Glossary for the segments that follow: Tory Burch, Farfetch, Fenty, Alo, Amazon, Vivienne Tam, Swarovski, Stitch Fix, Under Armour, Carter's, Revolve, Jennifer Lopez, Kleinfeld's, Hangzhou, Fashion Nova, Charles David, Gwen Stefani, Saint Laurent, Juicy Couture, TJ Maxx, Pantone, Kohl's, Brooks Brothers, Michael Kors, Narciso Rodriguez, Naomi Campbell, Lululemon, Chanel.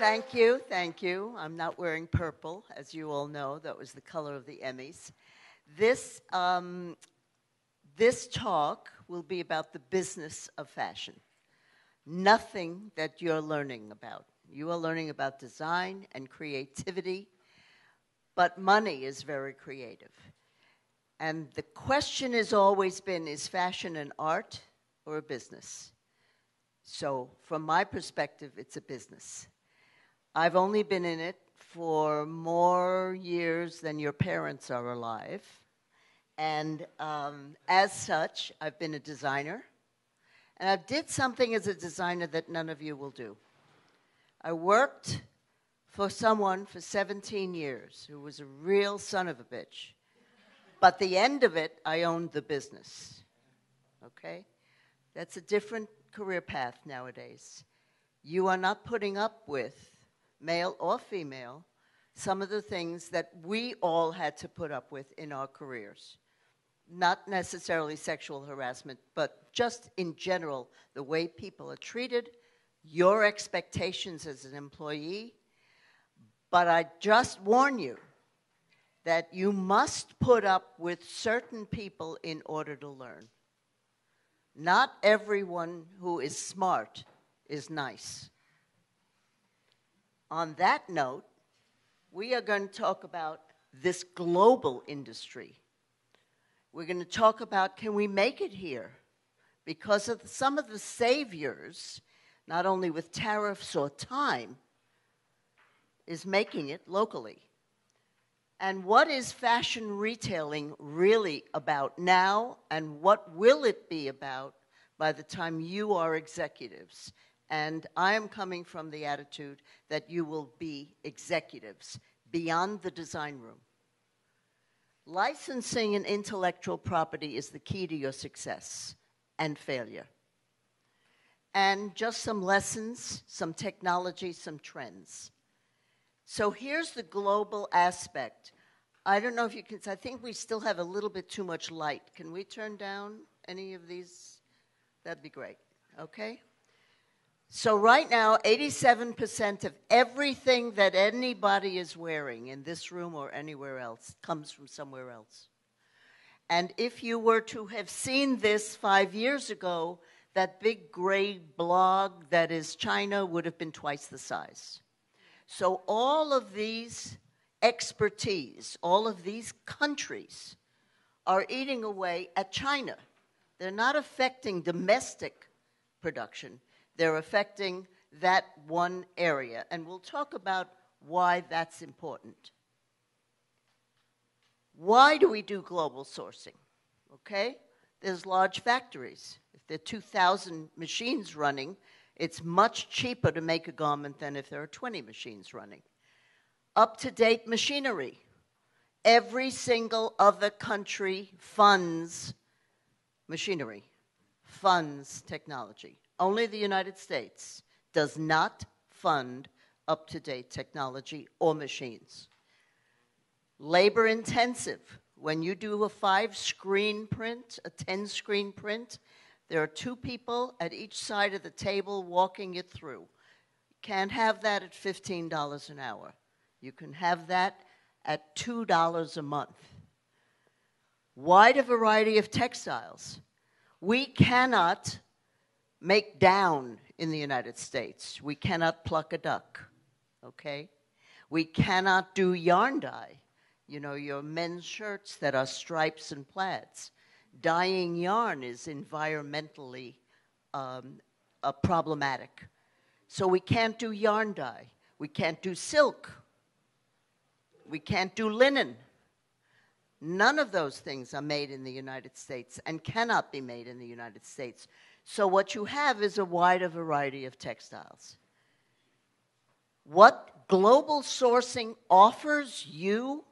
Thank you, thank you. I'm not wearing purple, as you all know. That was the color of the Emmys. This talk will be about the business of fashion. Nothing that you're learning about. You are learning about design and creativity, but money is very creative. And the question has always been, is fashion an art or a business? So from my perspective, it's a business. I've only been in it for more years than your parents are alive. And as such, I've been a designer. And I did something as a designer that none of you will do. I worked for someone for 17 years who was a real son of a bitch. But the end of it, I owned the business. Okay? That's a different career path nowadays. You are not putting up with, male or female, some of the things that we all had to put up with in our careers. Not necessarily sexual harassment, but just in general, the way people are treated, your expectations as an employee. But I just warn you that you must put up with certain people in order to learn. Not everyone who is smart is nice. On that note, we are going to talk about this global industry. We're going to talk about, can we make it here? Because of some of the saviors, not only with tariffs or time, is making it locally. And what is fashion retailing really about now, and what will it be about by the time you are executives? And I am coming from the attitude that you will be executives beyond the design room. Licensing and intellectual property is the key to your success and failure. And just some lessons, some technology, some trends. So here's the global aspect. I don't know if you can, I think we still have a little bit too much light. Can we turn down any of these? That'd be great, okay? So right now, 87% of everything that anybody is wearing in this room or anywhere else comes from somewhere else. And if you were to have seen this 5 years ago, that big gray blob that is China would have been twice the size. So all of these expertise, all of these countries are eating away at China. They're not affecting domestic production. They're affecting that one area. And we'll talk about why that's important. Why do we do global sourcing? Okay? There's large factories. If there are 2,000 machines running, it's much cheaper to make a garment than if there are 20 machines running. Up-to-date machinery. Every single other country funds machinery, funds technology. Only the United States does not fund up-to-date technology or machines. Labor-intensive. When you do a 5-screen print, a 10-screen print, there are two people at each side of the table walking it through. You can't have that at $15 an hour. You can have that at $2 a month. Wide variety of textiles. We cannot make down in the United States. We cannot pluck a duck, okay? We cannot do yarn dye. You know, your men's shirts that are stripes and plaids. Dyeing yarn is environmentally problematic. So we can't do yarn dye. We can't do silk. We can't do linen. None of those things are made in the United States and cannot be made in the United States. So what you have is a wider variety of textiles. What global sourcing offers you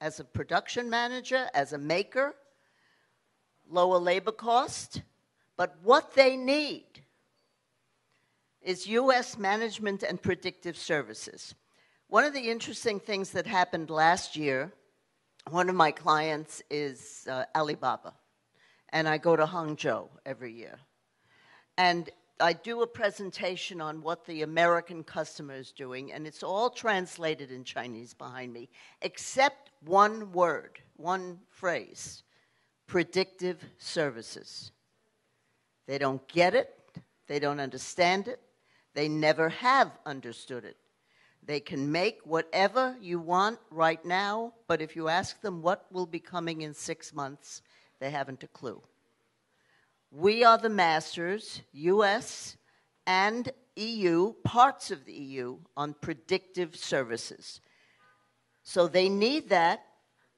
as a production manager, as a maker, lower labor cost, but what they need is U.S. management and predictive services. One of the interesting things that happened last year, one of my clients is Alibaba. And I go to Hangzhou every year. And I do a presentation on what the American customer is doing, and it's all translated in Chinese behind me, except one word, one phrase, predictive services. They don't get it. They don't understand it. They never have understood it. They can make whatever you want right now, but if you ask them what will be coming in 6 months, they haven't a clue. We are the masters, US and EU, parts of the EU, on predictive services. So they need that.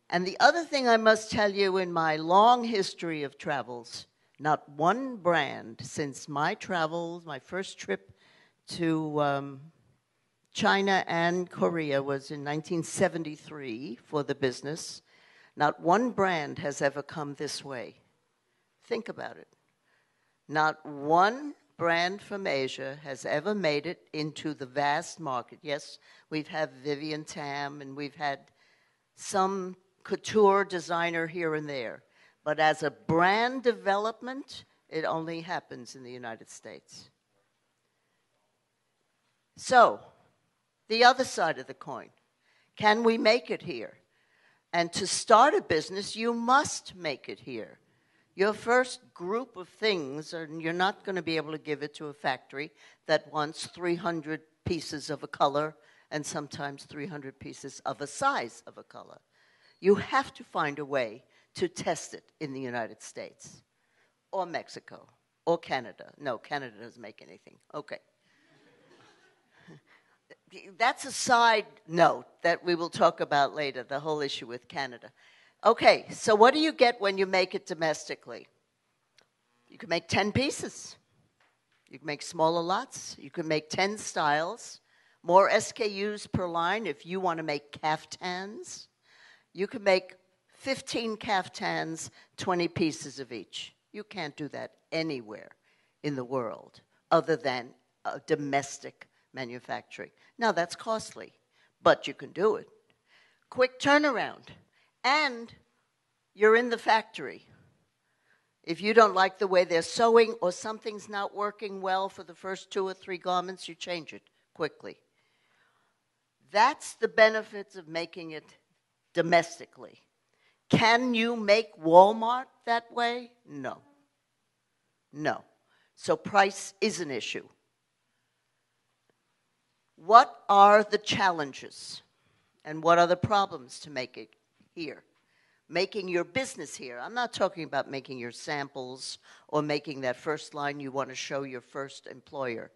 And the other thing I must tell you, in my long history of travels, not one brand since my travels, my first trip to China and Korea was in 1973 for the business. Not one brand has ever come this way. Think about it. Not one brand from Asia has ever made it into the vast market. Yes, we've had Vivienne Tam and we've had some couture designer here and there. But as a brand development, it only happens in the United States. So, the other side of the coin. Can we make it here? And to start a business, you must make it here. Your first group of things, and you're not going to be able to give it to a factory that wants 300 pieces of a color and sometimes 300 pieces of a size of a color. You have to find a way to test it in the United States or Mexico or Canada. No, Canada doesn't make anything. Okay. That's a side note that we will talk about later, the whole issue with Canada. Okay, so what do you get when you make it domestically? You can make 10 pieces. You can make smaller lots. You can make 10 styles, more SKUs per line if you want to make caftans. You can make 15 caftans, 20 pieces of each. You can't do that anywhere in the world other than domestic manufacturing. Now, that's costly, but you can do it. Quick turnaround, and you're in the factory. If you don't like the way they're sewing or something's not working well for the first 2 or 3 garments, you change it quickly. That's the benefits of making it domestically. Can you make Walmart that way? No. No. So price is an issue. What are the challenges and what are the problems to make it here? Making your business here. I'm not talking about making your samples or making that first line you want to show your first employer.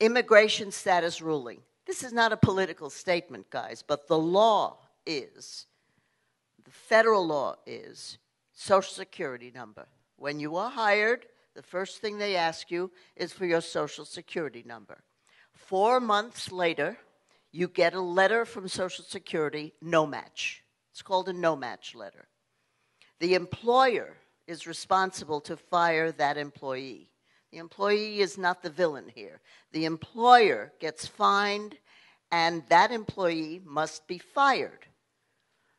Immigration status ruling. This is not a political statement, guys, but the law is, the federal law is Social Security number. When you are hired, the first thing they ask you is for your Social Security number. 4 months later, you get a letter from Social Security, no match. It's called a no match letter. The employer is responsible to fire that employee. The employee is not the villain here. The employer gets fined, and that employee must be fired.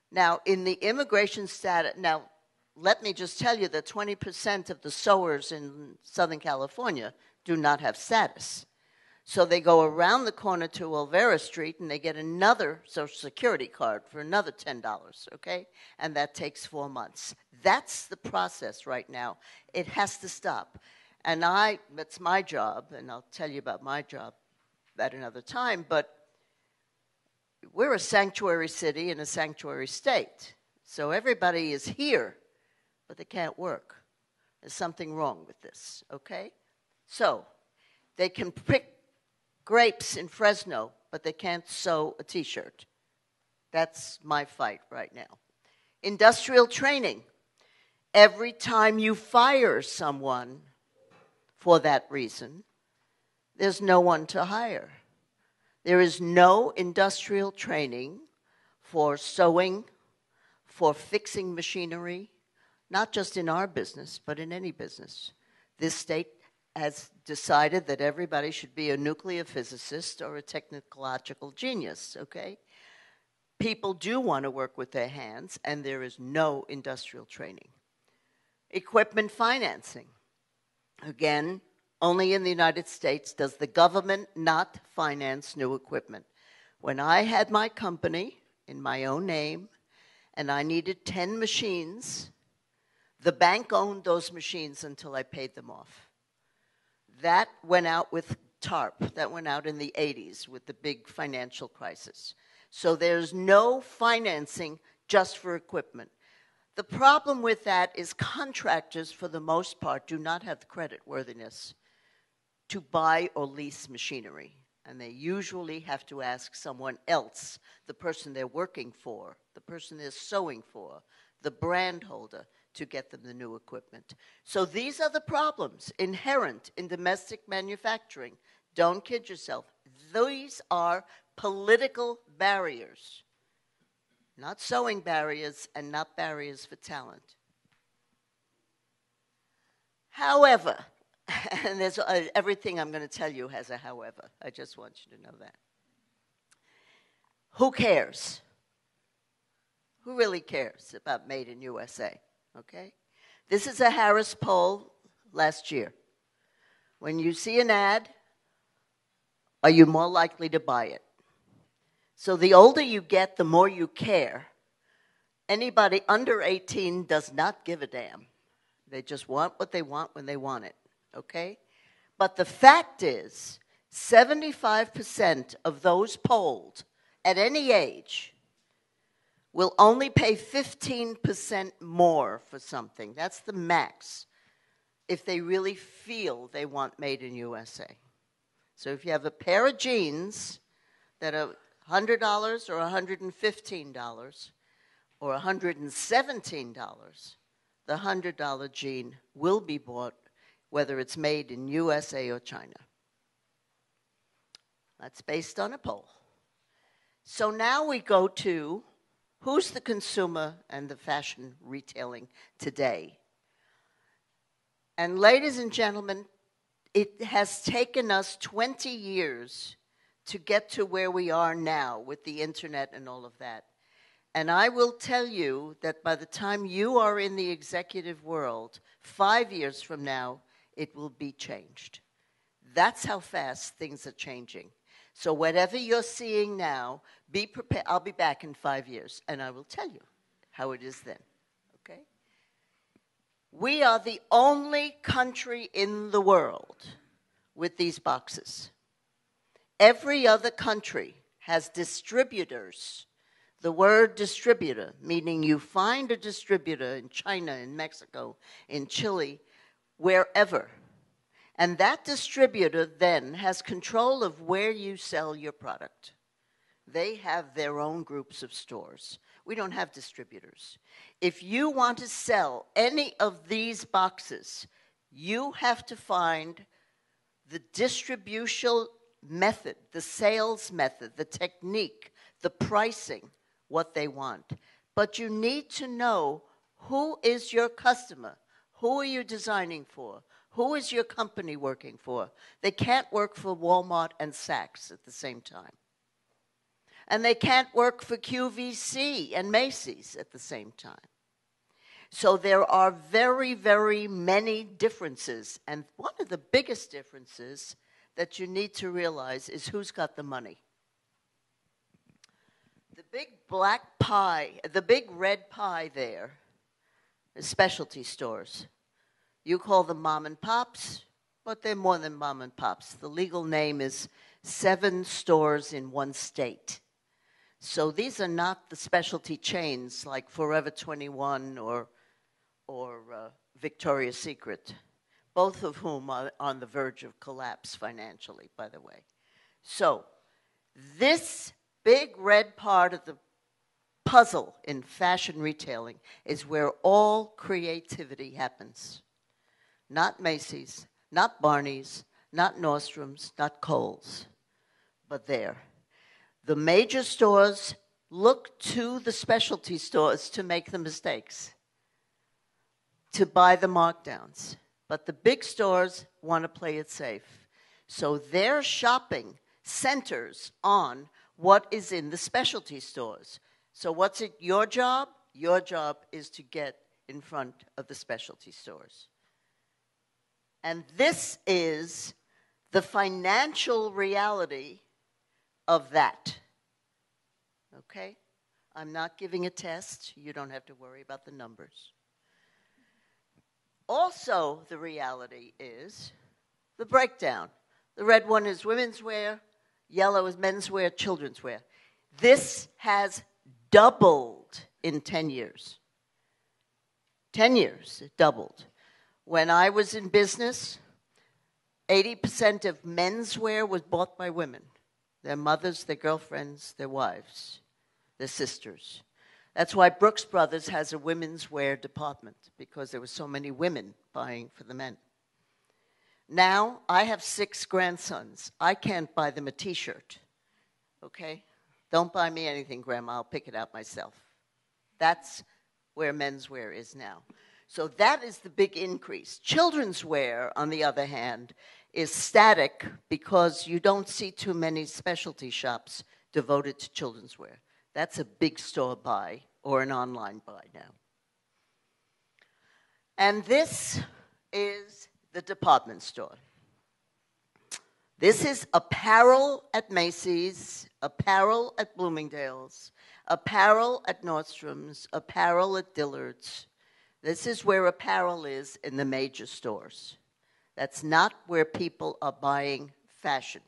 Now, in the immigration status, now, let me just tell you that 20% of the sewers in Southern California do not have status. So they go around the corner to Olvera Street and they get another Social Security card for another $10, okay? And that takes 4 months. That's the process right now. It has to stop. And that's my job, and I'll tell you about my job at another time, but we're a sanctuary city and a sanctuary state. So everybody is here, but they can't work. There's something wrong with this, okay? So they can pick grapes in Fresno, but they can't sew a t-shirt. That's my fight right now. Industrial training. Every time you fire someone for that reason, there's no one to hire. There is no industrial training for sewing, for fixing machinery, not just in our business, but in any business. This state has decided that everybody should be a nuclear physicist or a technological genius, okay? People do want to work with their hands, and there is no industrial training. Equipment financing. Again, Only in the United States does the government not finance new equipment. When I had my company in my own name and I needed 10 machines, the bank owned those machines until I paid them off. That went out with TARP. That went out in the 80s with the big financial crisis. So there's no financing just for equipment. The problem with that is contractors, for the most part, do not have the creditworthiness to buy or lease machinery. And they usually have to ask someone else, the person they're working for, the person they're sewing for, the brand holder, to get them the new equipment. So these are the problems inherent in domestic manufacturing. Don't kid yourself. These are political barriers, not sewing barriers and not barriers for talent. However, and there's everything I'm going to tell you has a however. I just want you to know that. Who cares? Who really cares about Made in USA? Okay? This is a Harris poll last year. When you see an ad, are you more likely to buy it? So the older you get, the more you care. Anybody under 18 does not give a damn. They just want what they want when they want it, okay? But the fact is, 75% of those polled at any age will only pay 15% more for something. That's the max if they really feel they want Made in USA. So if you have a pair of jeans that are $100 or $115 or $117, the $100 jean will be bought whether it's made in USA or China. That's based on a poll. So now we go to who's the consumer and the fashion retailing today? And ladies and gentlemen, it has taken us 20 years to get to where we are now with the internet and all of that. And I will tell you that by the time you are in the executive world, 5 years from now, it will be changed. That's how fast things are changing. So whatever you're seeing now, be prepared. I'll be back in 5 years, and I will tell you how it is then, okay? We are the only country in the world with these boxes. Every other country has distributors. The word distributor, meaning you find a distributor in China, in Mexico, in Chile, wherever. And that distributor then has control of where you sell your product. They have their own groups of stores. We don't have distributors. If you want to sell any of these boxes, you have to find the distribution method, the sales method, the technique, the pricing, what they want. But you need to know who is your customer, who are you designing for, who is your company working for? They can't work for Walmart and Saks at the same time. And they can't work for QVC and Macy's at the same time. So there are very, very many differences. And one of the biggest differences that you need to realize is who's got the money. The big black pie, the big red pie there is specialty stores. You call them mom and pops, but they're more than mom and pops. The legal name is 7 stores in 1 state. So these are not the specialty chains like Forever 21 or Victoria's Secret, both of whom are on the verge of collapse financially, by the way. So this big red part of the puzzle in fashion retailing is where all creativity happens. Not Macy's, not Barney's, not Nordstrom's, not Kohl's, but there. The major stores look to the specialty stores to make the mistakes, to buy the markdowns. But the big stores want to play it safe. So their shopping centers on what is in the specialty stores. So what's it your job? Your job is to get in front of the specialty stores. And this is the financial reality of that. Okay? I'm not giving a test. You don't have to worry about the numbers. Also, the reality is the breakdown. The red one is women's wear, yellow is men's wear, children's wear. This has doubled in 10 years. 10 years, it doubled. When I was in business, 80% of men's wear was bought by women. Their mothers, their girlfriends, their wives, their sisters. That's why Brooks Brothers has a women's wear department, because there were so many women buying for the men. Now, I have 6 grandsons. I can't buy them a T-shirt, okay? Don't buy me anything, Grandma. I'll pick it out myself. That's where men's wear is now. So that is the big increase. Children's wear, on the other hand, is static because you don't see too many specialty shops devoted to children's wear. That's a big store buy or an online buy now. And this is the department store. This is apparel at Macy's, apparel at Bloomingdale's, apparel at Nordstrom's, apparel at Dillard's. This is where apparel is in the major stores. That's not where people are buying fashion.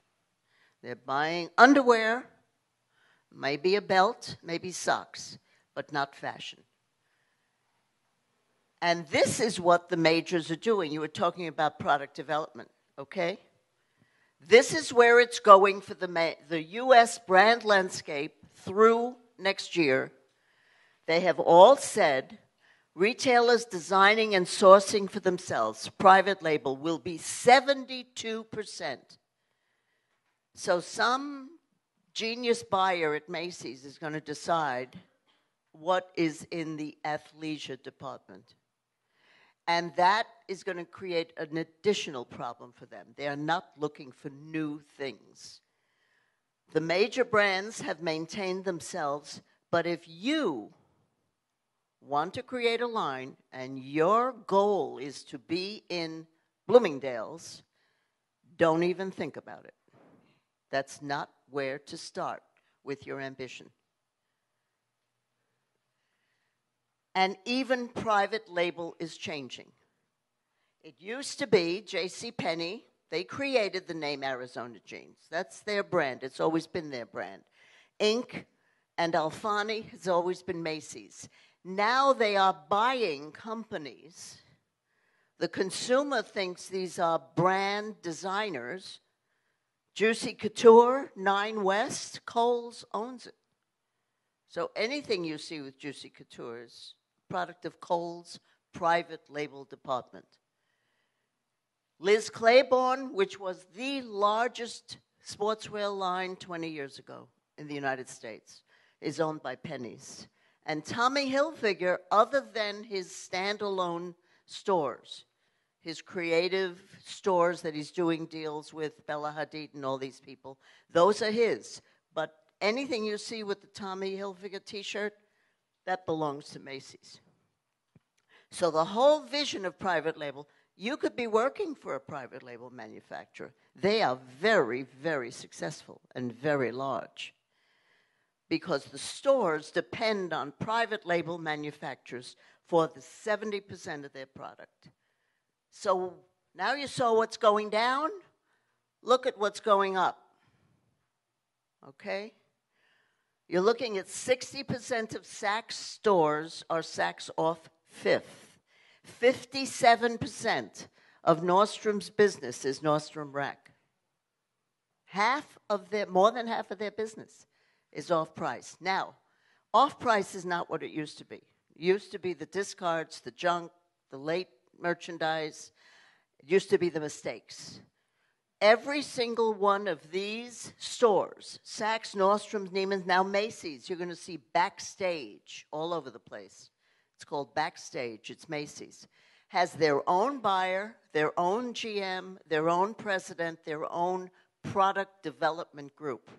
They're buying underwear, maybe a belt, maybe socks, but not fashion. And this is what the majors are doing. You were talking about product development, okay? This is where it's going for the U.S. brand landscape through next year. They have all said retailers designing and sourcing for themselves, private label, will be 72%. So some genius buyer at Macy's is going to decide what is in the athleisure department. And that is going to create an additional problem for them. They are not looking for new things. The major brands have maintained themselves, but if you want to create a line and your goal is to be in Bloomingdale's, don't even think about it. That's not where to start with your ambition. And even private label is changing. It used to be JCPenney. They created the name Arizona Jeans. That's their brand. It's always been their brand. Inc. and Alfani has always been Macy's. Now they are buying companies. The consumer thinks these are brand designers. Juicy Couture, Nine West, Kohl's owns it. So anything you see with Juicy Couture is product of Kohl's private label department. Liz Claiborne, which was the largest sportswear line 20 years ago in the United States, is owned by Penney's. And Tommy Hilfiger, other than his standalone stores, his creative stores that he's doing deals with, Bella Hadid and all these people, those are his. But anything you see with the Tommy Hilfiger T-shirt, that belongs to Macy's. So the whole vision of private label, you could be working for a private label manufacturer. They are very, very successful and very large because the stores depend on private label manufacturers for the 70% of their product. So now you saw what's going down, look at what's going up, okay? You're looking at 60% of Saks stores are Saks off Fifth. 57% of Nordstrom's business is Nordstrom Rack. More than half of their business is off price. Now, off price is not what it used to be. It used to be the discards, the junk, the late merchandise. It used to be the mistakes. Every single one of these stores, Saks, Nordstrom, Neiman's, now Macy's, you're going to see Backstage all over the place. It's called Backstage. It's Macy's. Has their own buyer, their own GM, their own president, their own product development group.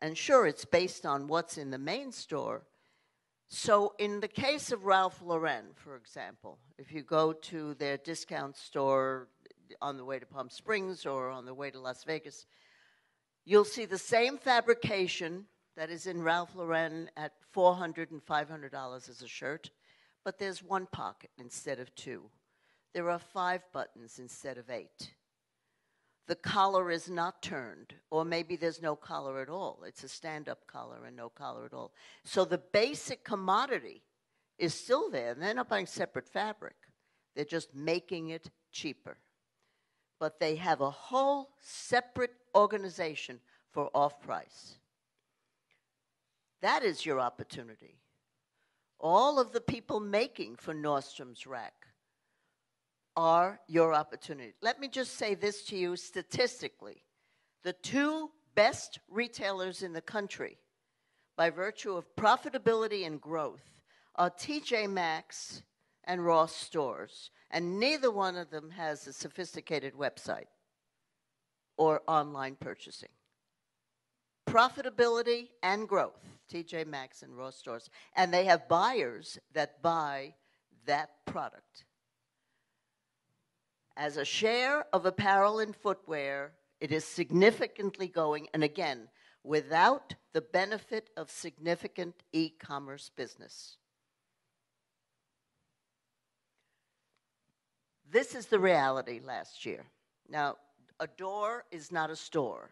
And sure, it's based on what's in the main store. So in the case of Ralph Lauren, for example, if you go to their discount store on the way to Palm Springs or on the way to Las Vegas, you'll see the same fabrication that is in Ralph Lauren at $400 and $500 as a shirt, but there's one pocket instead of two. There are 5 buttons instead of 8. The collar is not turned, or maybe there's no collar at all. It's a stand-up collar and no collar at all. So the basic commodity is still there, and they're not buying separate fabric. They're just making it cheaper. But they have a whole separate organization for off-price. That is your opportunity. All of the people making for Nordstrom's rack are your opportunity. Let me just say this to you statistically. The 2 best retailers in the country, by virtue of profitability and growth, are TJ Maxx and Ross Stores, and neither one of them has a sophisticated website or online purchasing. Profitability and growth, TJ Maxx and Ross Stores, and they have buyers that buy that product. As a share of apparel and footwear, it is significantly going, and again, without the benefit of significant e-commerce business. This is the reality last year. Now, a door is not a store.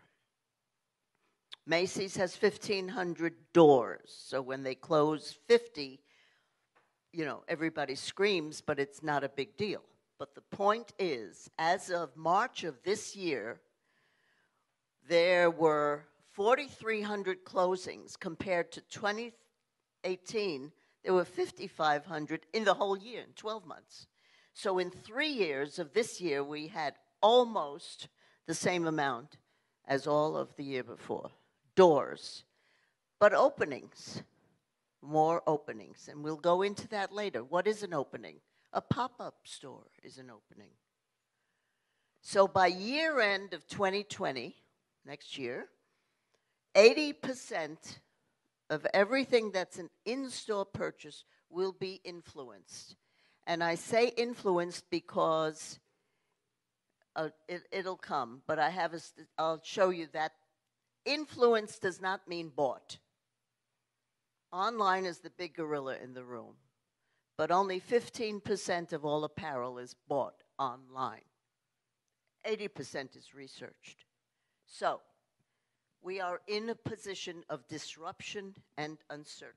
Macy's has 1,500 doors, so when they close 50, you know, everybody screams, but it's not a big deal. But the point is, as of March of this year, there were 4,300 closings compared to 2018. There were 5,500 in the whole year, in 12 months. So in 3 years of this year, we had almost the same amount as all of the year before. Doors, but openings, more openings. And we'll go into that later. What is an opening? A pop-up store is an opening. So by year end of 2020, next year, 80% of everything that's an in-store purchase will be influenced. And I say influenced because it'll come, but I have I'll show you that influence does not mean bought. Online is the big gorilla in the room, but only 15% of all apparel is bought online. 80% is researched. So we are in a position of disruption and uncertainty.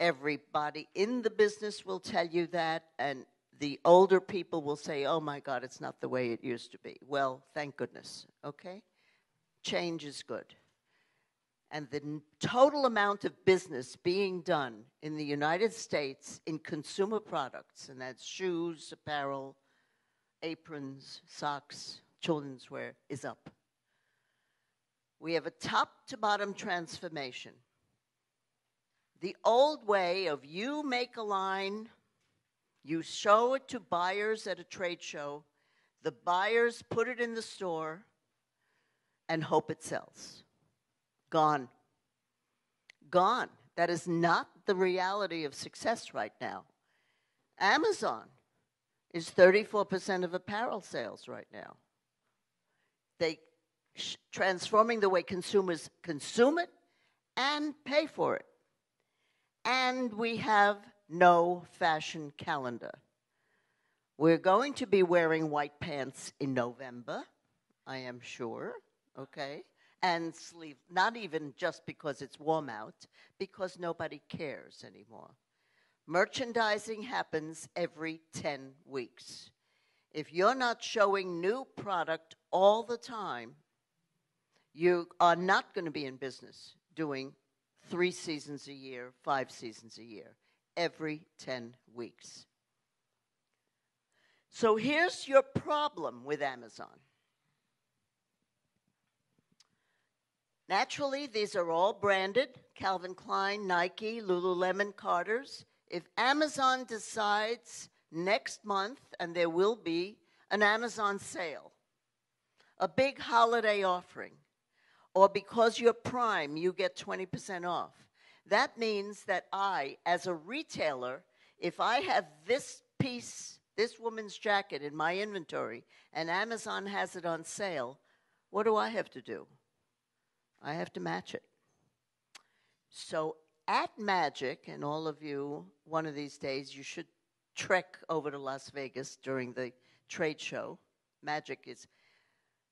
Everybody in the business will tell you that, and the older people will say, oh my God, it's not the way it used to be. Well, thank goodness, okay? Change is good. And the total amount of business being done in the United States in consumer products, and that's shoes, apparel, aprons, socks, children's wear, is up. We have a top to bottom transformation. The old way of you make a line, you show it to buyers at a trade show, the buyers put it in the store, and hope it sells. Gone. Gone. That is not the reality of success right now. Amazon is 34% of apparel sales right now. They transforming the way consumers consume it and pay for it. And we have no fashion calendar. We're going to be wearing white pants in November, I am sure, okay? And sleeve, not even just because it's warm out, because nobody cares anymore. Merchandising happens every 10 weeks. If you're not showing new product all the time, you are not going to be in business doing 3 seasons a year, 5 seasons a year, every 10 weeks. So here's your problem with Amazon. Naturally, these are all branded, Calvin Klein, Nike, Lululemon, Carter's. If Amazon decides next month, and there will be an Amazon sale, a big holiday offering, or because you're Prime, you get 20% off. That means that I, as a retailer, if I have this piece this woman's jacket in my inventory and Amazon has it on sale, what do I have to do? I have to match it. So at Magic, and all of you, one of these days, you should trek over to Las Vegas during the trade show. Magic is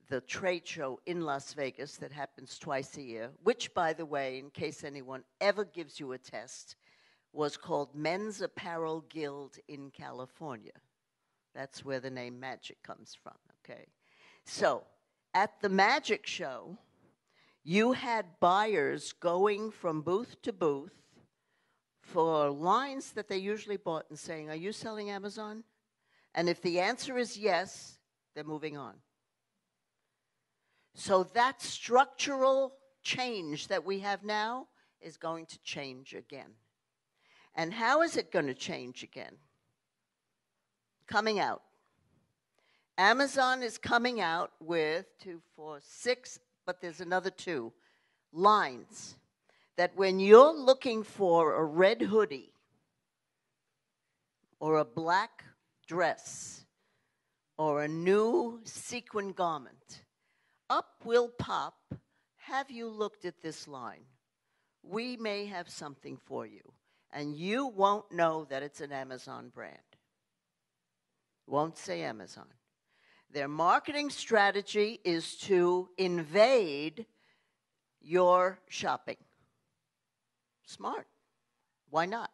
the trade show in Las Vegas that happens twice a year, which, by the way, in case anyone ever gives you a test, was called Men's Apparel Guild in California. That's where the name Magic comes from, okay? So at the Magic show, you had buyers going from booth to booth for lines that they usually bought and saying, are you selling Amazon? And if the answer is yes, they're moving on. So that structural change that we have now is going to change again. And how is it going to change again? Coming out. Amazon is coming out with 2, 4, 6, but there's another 2 lines that when you're looking for a red hoodie or a black dress or a new sequin garment, up will pop, have you looked at this line? We may have something for you. And you won't know that it's an Amazon brand. Won't say Amazon. Their marketing strategy is to invade your shopping. Smart. Why not?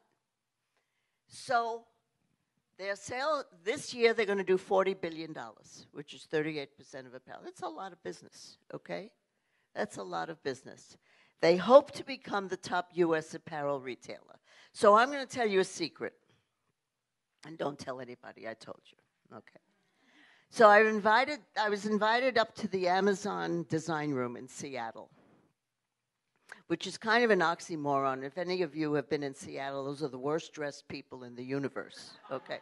So their sale this year, they're going to do $40 billion, which is 38% of apparel. That's a lot of business, okay? That's a lot of business. They hope to become the top U.S. apparel retailer. So I'm going to tell you a secret. And don't tell anybody I told you. Okay. So I was invited up to the Amazon design room in Seattle, which is kind of an oxymoron. If any of you have been in Seattle, those are the worst dressed people in the universe. Okay.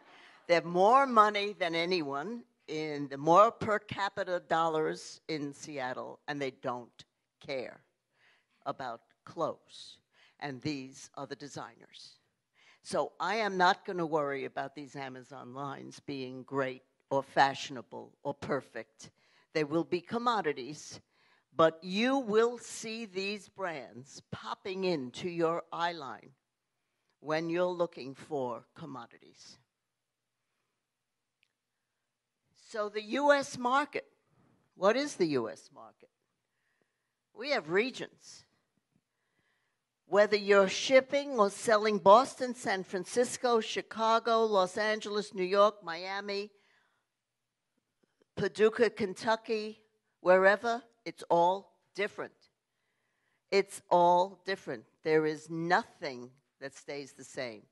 They have more money than anyone, in the more per capita dollars in Seattle, and they don't care about clothes. And these are the designers. So I am not going to worry about these Amazon lines being great or fashionable or perfect. They will be commodities, but you will see these brands popping into your eye line when you're looking for commodities. So the U.S. market, what is the U.S. market? We have regions. Whether you're shipping or selling Boston, San Francisco, Chicago, Los Angeles, New York, Miami, Paducah, Kentucky, wherever, it's all different. It's all different. There is nothing that stays the same.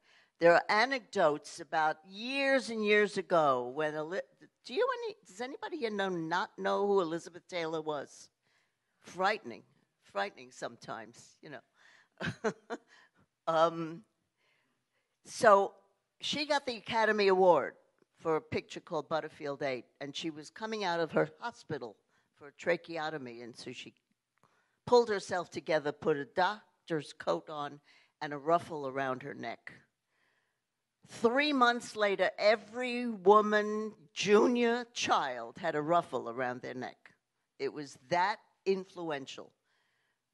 There are anecdotes about years and years ago when does anybody here not know who Elizabeth Taylor was? Frightening. Frightening sometimes, you know. So she got the Academy Award for a picture called Butterfield 8, and she was coming out of her hospital for a tracheotomy, and so she pulled herself together, put a doctor's coat on and a ruffle around her neck. 3 months later, every woman, junior child, had a ruffle around their neck. It was that influential.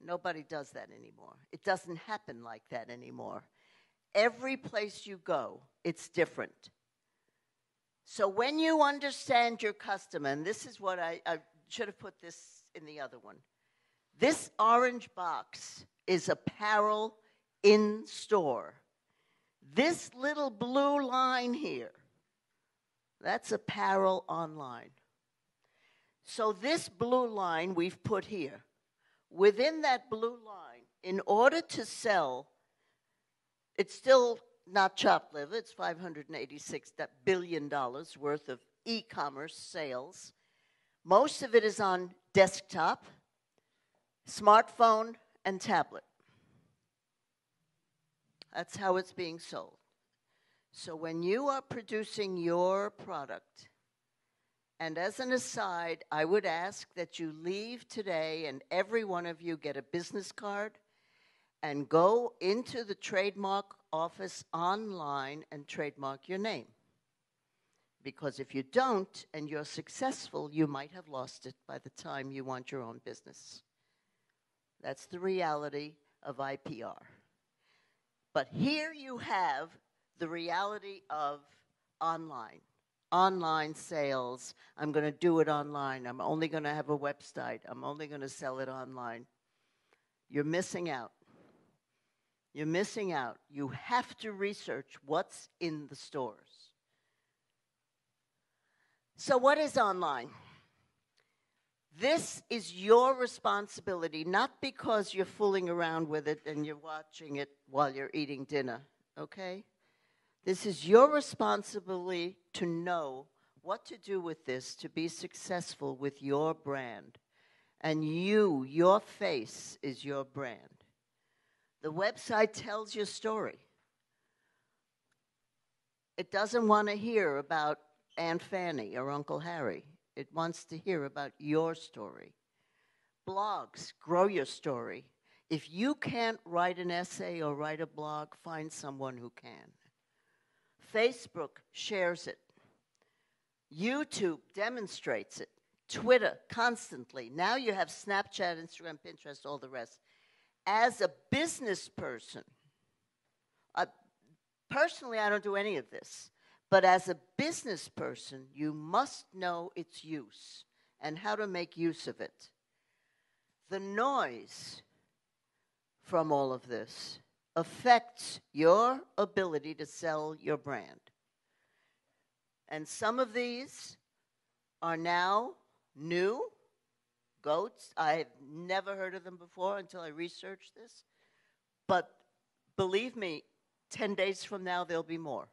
Nobody does that anymore. It doesn't happen like that anymore. Every place you go, it's different. So when you understand your customer, and this is what I should have put this in the other one. This orange box is apparel in store. This little blue line here, that's apparel online. So this blue line we've put here. Within that blue line, in order to sell, it's still not chopped liver, it's $586 billion worth of e-commerce sales. Most of it is on desktop, smartphone, and tablet. That's how it's being sold. So when you are producing your product, and as an aside, I would ask that you leave today and every one of you get a business card and go into the trademark office online and trademark your name. Because if you don't and you're successful, you might have lost it by the time you want your own business. That's the reality of IPR. But here you have the reality of online. Online sales. I'm going to do it online. I'm only going to have a website. I'm only going to sell it online. You're missing out. You're missing out. You have to research what's in the stores. So what is online? This is your responsibility, not because you're fooling around with it and you're watching it while you're eating dinner, okay? This is your responsibility to know what to do with this to be successful with your brand. And you, your face is your brand. The website tells your story. It doesn't want to hear about Aunt Fanny or Uncle Harry. It wants to hear about your story. Blogs, grow your story. If you can't write an essay or write a blog, find someone who can. Facebook shares it. YouTube demonstrates it. Twitter, constantly. Now you have Snapchat, Instagram, Pinterest, all the rest. As a business person, personally, I don't do any of this. But as a business person, you must know its use and how to make use of it. The noise from all of this affects your ability to sell your brand. And some of these are now new. Goats, I've never heard of them before until I researched this. But believe me, 10 days from now, there'll be more.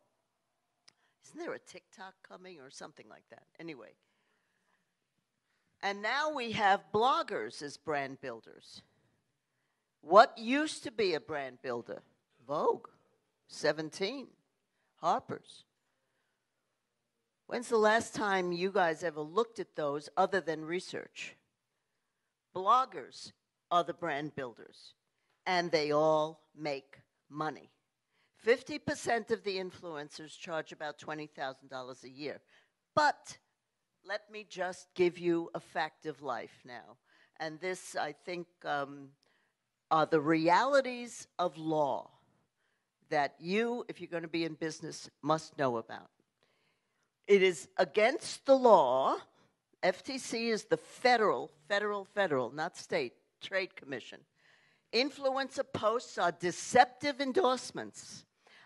Isn't there a TikTok coming or something like that? Anyway. And now we have bloggers as brand builders. What used to be a brand builder? Vogue, 17, Harper's. When's the last time you guys ever looked at those other than research? Bloggers are the brand builders, and they all make money. 50% of the influencers charge about $20,000 a year. But let me just give you a fact of life now. And this, I think, are the realities of law that you, if you're going to be in business, must know about. It is against the law. FTC is the federal, not state, Trade Commission. Influencer posts are deceptive endorsements.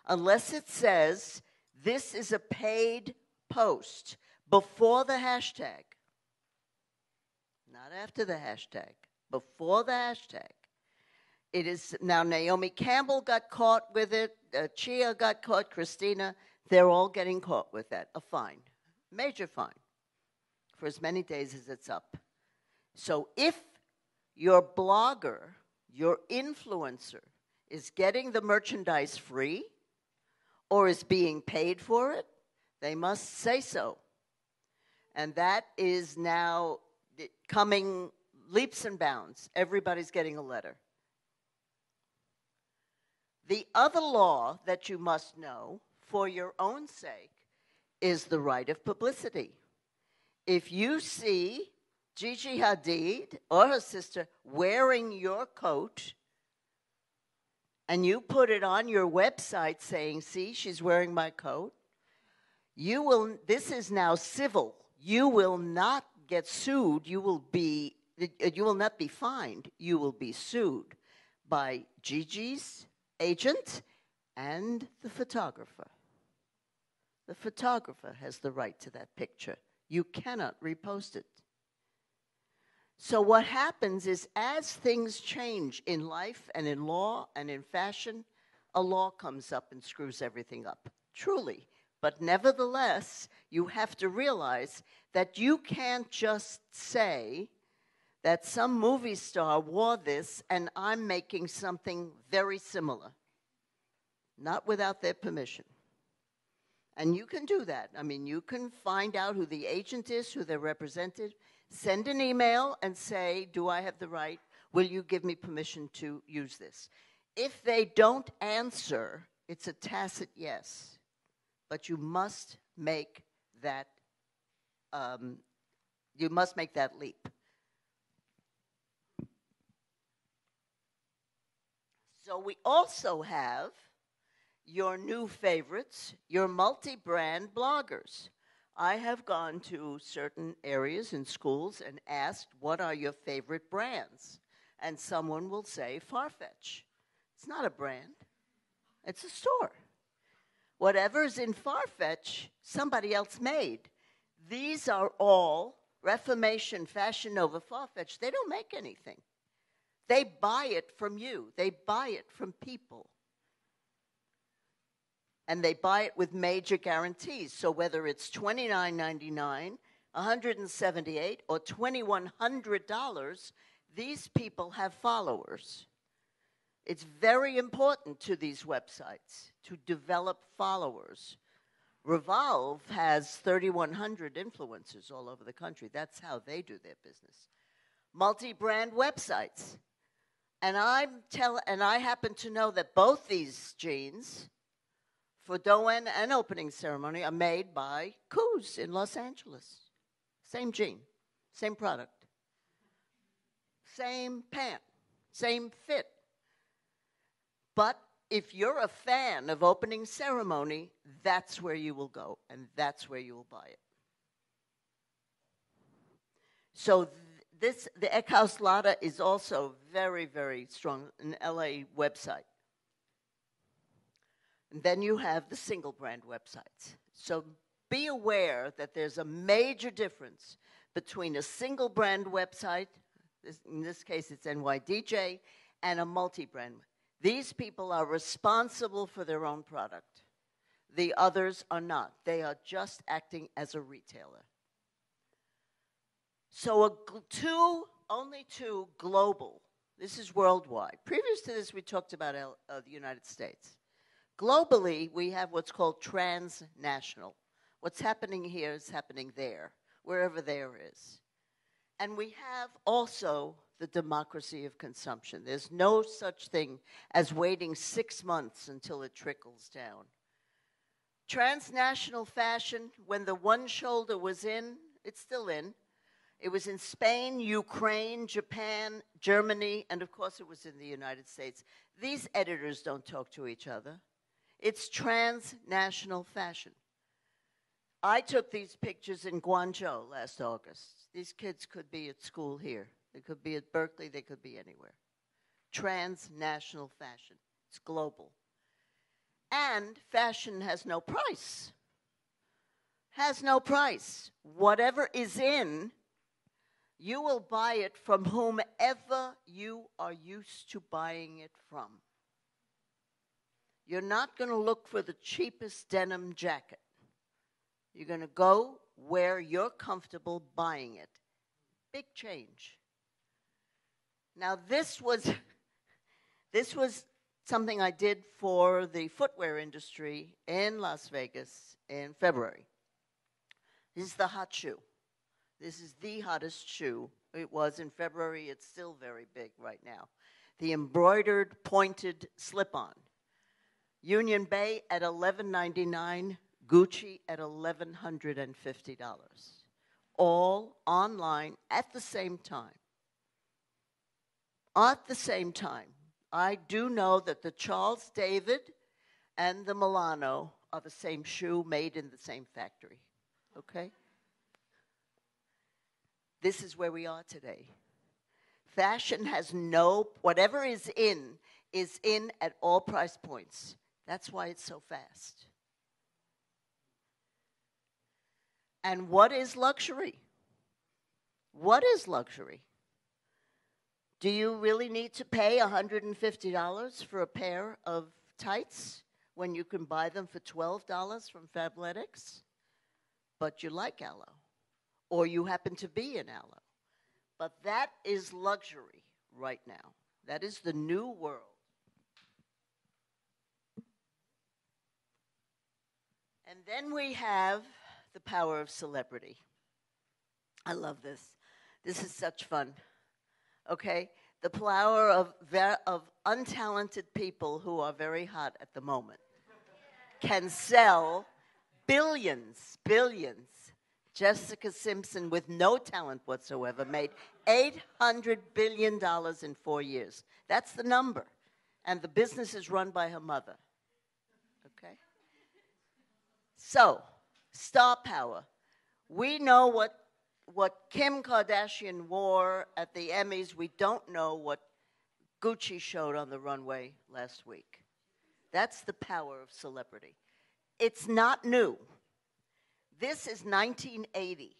Unless it says, this is a paid post before the hashtag. Not after the hashtag. Before the hashtag. It is, now Naomi Campbell got caught with it. Chia got caught. Christina. They're all getting caught with that. A fine. Major fine. For as many days as it's up. So if your blogger, your influencer, is getting the merchandise free or is being paid for it, they must say so. And that is now coming leaps and bounds. Everybody's getting a letter. The other law that you must know, for your own sake, is the right of publicity. If you see Gigi Hadid or her sister wearing your coat and you put it on your website saying, see, she's wearing my coat, you will, this is now civil. You will not get sued. You will not be fined. You will be sued by Gigi's agent and the photographer. The photographer has the right to that picture. You cannot repost it. So what happens is, as things change in life and in law and in fashion, a law comes up and screws everything up, truly. But nevertheless, you have to realize that you can't just say that some movie star wore this and I'm making something very similar, not without their permission. And you can do that. I mean, you can find out who the agent is, who they're represented, send an email and say, do I have the right? Will you give me permission to use this? If they don't answer, it's a tacit yes. But you must make that you must make that leap. So we also have your new favorites, your multi-brand bloggers. I have gone to certain areas in schools and asked, what are your favorite brands? And someone will say Farfetch. It's not a brand. It's a store. Whatever's in Farfetch, somebody else made. These are all Reformation, Fashion Nova, Farfetch. They don't make anything. They buy it from you. They buy it from people. And they buy it with major guarantees. So whether it's $29.99, $178, or $2,100, these people have followers. It's very important to these websites to develop followers. Revolve has 3,100 influencers all over the country. That's how they do their business. Multi-brand websites. And I happen to know that both these jeans for Doan and opening ceremony are made by Kohl's in Los Angeles. Same jean, same product, same pant, same fit. But if you're a fan of opening ceremony, that's where you will go, and that's where you will buy it. So the Eckhouse Lotta is also very, very strong, an LA website. And then you have the single brand websites. So be aware that there's a major difference between a single brand website, in this case it's NYDJ, and a multi-brand. These people are responsible for their own product. The others are not. They are just acting as a retailer. So only two global, this is worldwide. Previous to this, we talked about the United States. Globally, we have what's called transnational. What's happening here is happening there, wherever there is. And we have also the democracy of consumption. There's no such thing as waiting 6 months until it trickles down. Transnational fashion, when the one shoulder was in, it's still in. It was in Spain, Ukraine, Japan, Germany, and of course it was in the United States. These editors don't talk to each other. It's transnational fashion. I took these pictures in Guangzhou last August. These kids could be at school here. They could be at Berkeley. They could be anywhere. Transnational fashion. It's global. And fashion has no price. Has no price. Whatever is in, you will buy it from whomever you are used to buying it from. You're not going to look for the cheapest denim jacket. You're going to go where you're comfortable buying it. Big change. Now this was something I did for the footwear industry in Las Vegas in February. This is the hot shoe. This is the hottest shoe. It was in February. It's still very big right now. The embroidered pointed slip-on. Union Bay at $11.99, Gucci at $1,150. All online at the same time. At the same time. I do know that the Charles David and the Milano are the same shoe made in the same factory. Okay? This is where we are today. Fashion has no, whatever is in at all price points. That's why it's so fast. And what is luxury? What is luxury? Do you really need to pay $150 for a pair of tights when you can buy them for $12 from Fabletics? But you like Alo. Or you happen to be in Alo. But that is luxury right now. That is the new world. And then we have the power of celebrity. I love this. This is such fun. Okay? The power of untalented people who are very hot at the moment can sell billions. Jessica Simpson, with no talent whatsoever, made $800 billion in 4 years. That's the number. And the business is run by her mother. Okay? So, star power. We know what Kim Kardashian wore at the Emmys. We don't know what Gucci showed on the runway last week. That's the power of celebrity. It's not new. This is 1980.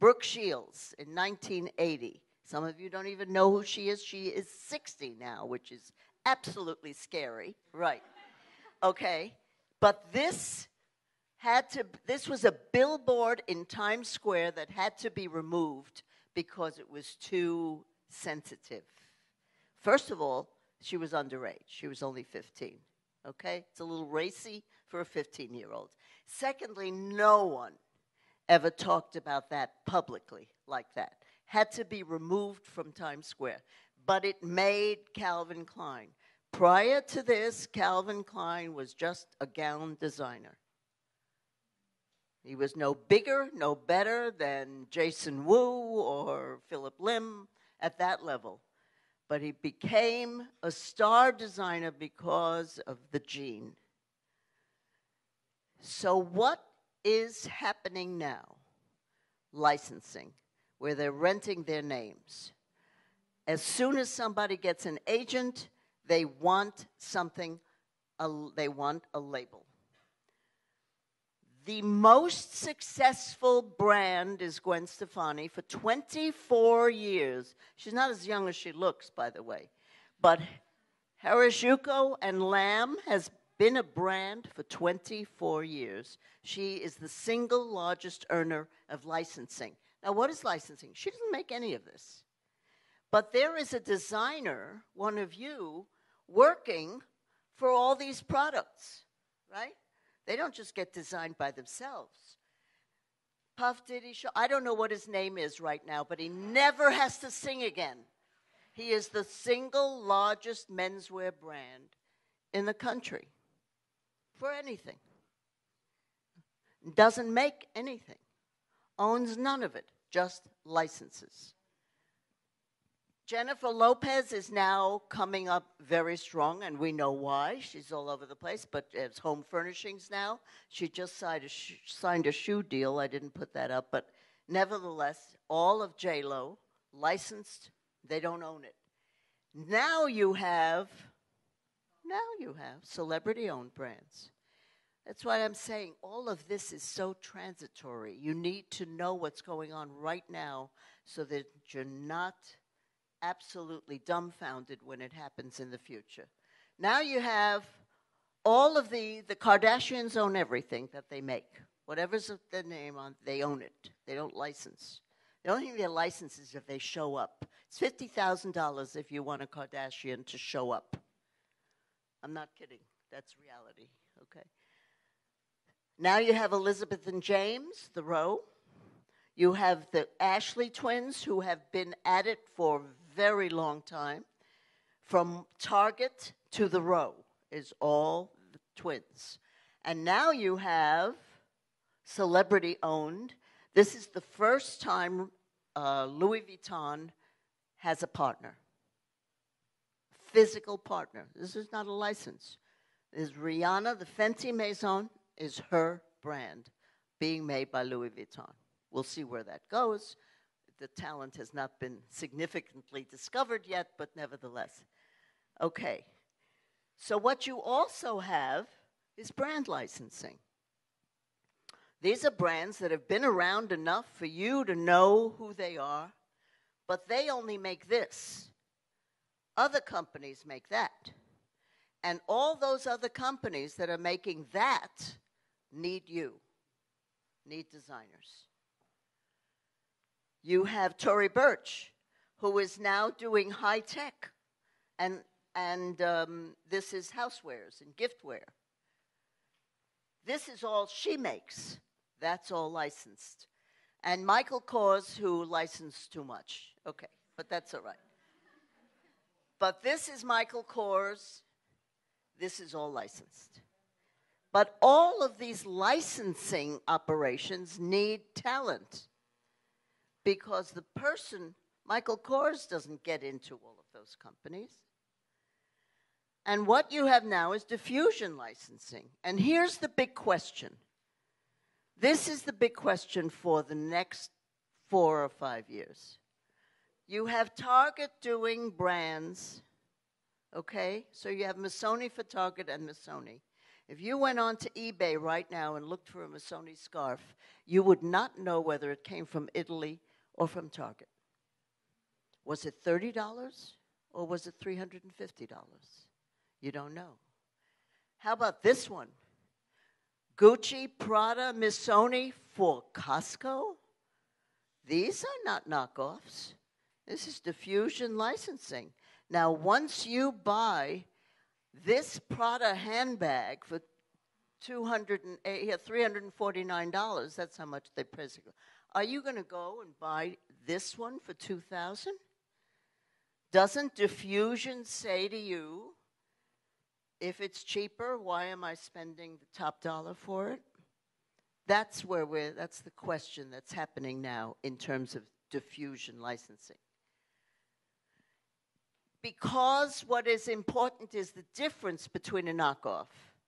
Brooke Shields in 1980. Some of you don't even know who she is. She is 60 now, which is absolutely scary. Right. Okay. But this was a billboard in Times Square that had to be removed because it was too sensitive. First of all, she was underage. She was only 15. Okay? It's a little racy for a 15-year-old. Secondly, no one ever talked about that publicly like that. Had to be removed from Times Square. But it made Calvin Klein. Prior to this, Calvin Klein was just a gown designer. He was no bigger, no better than Jason Wu or Philip Lim at that level. But he became a star designer because of the gene. So what is happening now? Licensing, where they're renting their names. As soon as somebody gets an agent, they want something, they want a label. The most successful brand is Gwen Stefani for 24 years. She's not as young as she looks, by the way. But Harajuku and Lamb has been a brand for 24 years. She is the single largest earner of licensing. Now, what is licensing? She doesn't make any of this. But there is a designer, one of you, working for all these products, right? They don't just get designed by themselves. Puff Diddy, I don't know what his name is right now, but he never has to sing again. He is the single largest menswear brand in the country for anything. Doesn't make anything. Owns none of it, just licenses. Jennifer Lopez is now coming up very strong, and we know why. She's all over the place, but it's home furnishings now. She just signed a shoe deal. I didn't put that up, but nevertheless, all of J.Lo, licensed, they don't own it. Now you have celebrity-owned brands. That's why I'm saying all of this is so transitory. You need to know what's going on right now so that you're not absolutely dumbfounded when it happens in the future. Now you have all of the Kardashians own everything that they make. Whatever's their name on, they own it. They don't license. The only thing they license is if they show up. It's $50,000 if you want a Kardashian to show up. I'm not kidding. That's reality, okay? Now you have Elizabeth and James, The Row. You have the Ashley twins who have been at it for very long time. From Target to The Row is all the twins. And now you have celebrity owned. This is the first time Louis Vuitton has a partner. Physical partner. This is not a license. This is Rihanna, the Fenty Maison is her brand being made by Louis Vuitton. We'll see where that goes. The talent has not been significantly discovered yet, but nevertheless. Okay. So what you also have is brand licensing. These are brands that have been around enough for you to know who they are, but they only make this. Other companies make that. And all those other companies that are making that need you, need designers. You have Tory Burch, who is now doing high tech, and this is housewares and giftware. This is all she makes. That's all licensed. And Michael Kors, who licensed too much. Okay, but that's all right. But this is Michael Kors. This is all licensed. But all of these licensing operations need talent because the person, Michael Kors doesn't get into all of those companies. And what you have now is diffusion licensing. And here's the big question. This is the big question for the next 4 or 5 years. You have Target doing brands, okay? So you have Missoni for Target and Missoni. If you went on to eBay right now and looked for a Missoni scarf, you would not know whether it came from Italy or from Target. Was it $30 or was it $350? You don't know. How about this one? Gucci, Prada, Missoni for Costco? These are not knockoffs. This is diffusion licensing. Now, once you buy this Prada handbag for $349, that's how much they price it. Are you going to go and buy this one for $2,000? Doesn't diffusion say to you, if it's cheaper, why am I spending the top dollar for it? That's where that's the question that's happening now in terms of diffusion licensing. Because what is important is the difference between a knockoff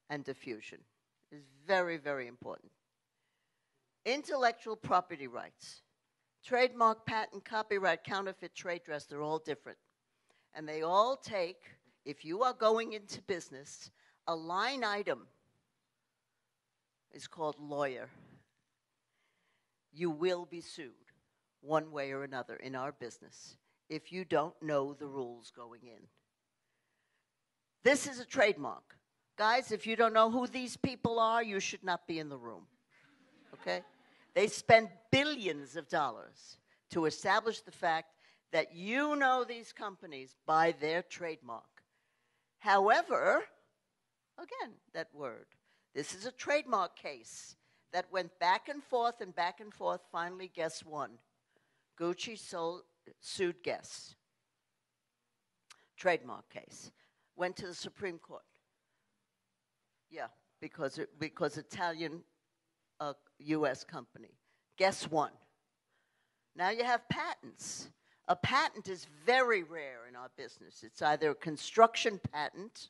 and diffusion is very, very important. Intellectual property rights, trademark, patent, copyright, counterfeit, trade dress, they're all different. And they all take, if you are going into business, a line item is called lawyer. You will be sued one way or another in our business if you don't know the rules going in. This is a trademark. Guys, if you don't know who these people are, you should not be in the room, okay? They spend billions of dollars to establish the fact that you know these companies by their trademark. However, again, that word, this is a trademark case that went back and forth and back and forth. Finally, Guess won. Gucci sued Guess. Trademark case. Went to the Supreme Court. Yeah, because Italian, U.S. company. Guess won. Now you have patents. A patent is very rare in our business. It's either a construction patent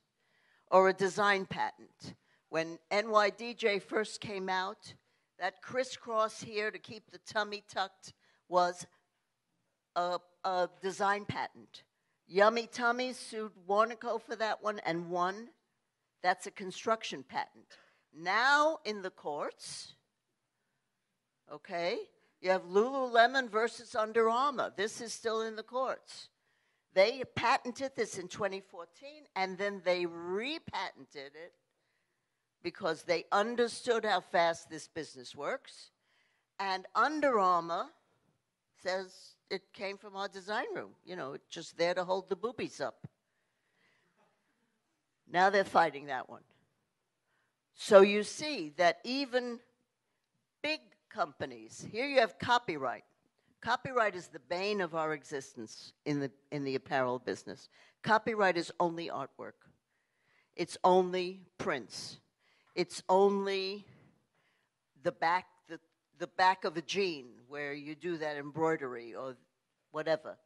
or a design patent. When NYDJ first came out, that crisscross here to keep the tummy tucked was a design patent. Yummy Tummy sued Warnico for that one and won. That's a construction patent. Now in the courts, okay, you have Lululemon versus Under Armour. This is still in the courts. They patented this in 2014, and then they repatented it because they understood how fast this business works. And Under Armour says it came from our design room. You know, it's just there to hold the boobies up. Now they're fighting that one. So you see that even big companies, here you have copyright. Copyright is the bane of our existence in the apparel business. Copyright is only artwork. It's only prints. It's only the back of a jean where you do that embroidery or whatever.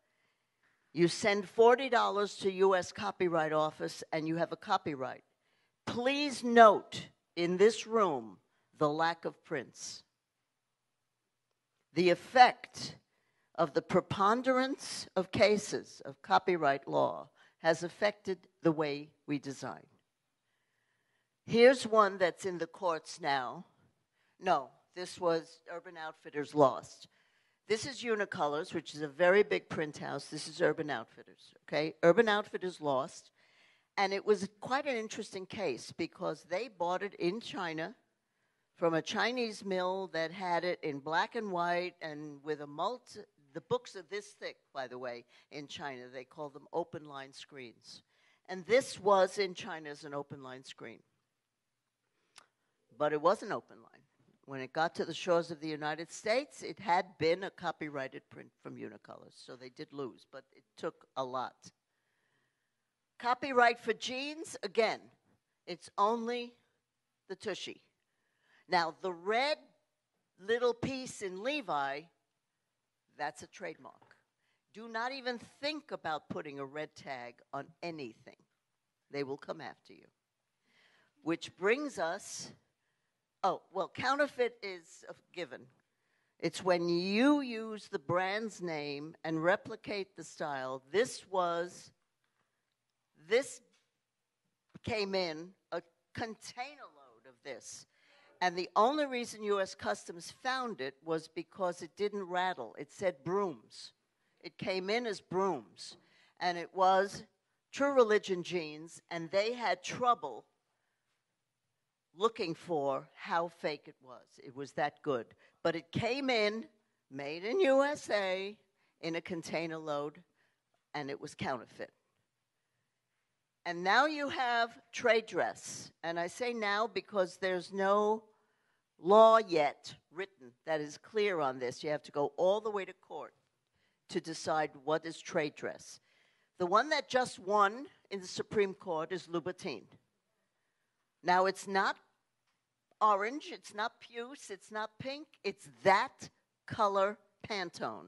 You send $40 to U.S. Copyright Office and you have a copyright. Please note in this room the lack of prints. The effect of the preponderance of cases of copyright law has affected the way we design. Here's one that's in the courts now. No, this was Urban Outfitters lost. This is Unicolors, which is a very big print house. This is Urban Outfitters, okay? Urban Outfitters lost, and it was quite an interesting case because they bought it in China from a Chinese mill that had it in black and white and with the books are this thick, by the way, in China. They call them open line screens. And this was in China as an open line screen. But it wasn't open line. When it got to the shores of the United States, it had been a copyrighted print from Unicolors, so they did lose, but it took a lot. Copyright for jeans, again, it's only the tushy. Now, the red little piece in Levi, that's a trademark. Do not even think about putting a red tag on anything. They will come after you. Which brings us, oh, well, counterfeit is a given. It's when you use the brand's name and replicate the style. This came in a container load of this. And the only reason U.S. Customs found it was because it didn't rattle. It said brooms. It came in as brooms. And it was True Religion jeans, and they had trouble looking for how fake it was. It was that good. But it came in, made in USA, in a container load, and it was counterfeit. And now you have trade dress. And I say now because there's no law yet written that is clear on this. You have to go all the way to court to decide what is trade dress. The one that just won in the Supreme Court is Louboutin. Now, it's not orange, it's not puce, it's not pink, it's that color Pantone.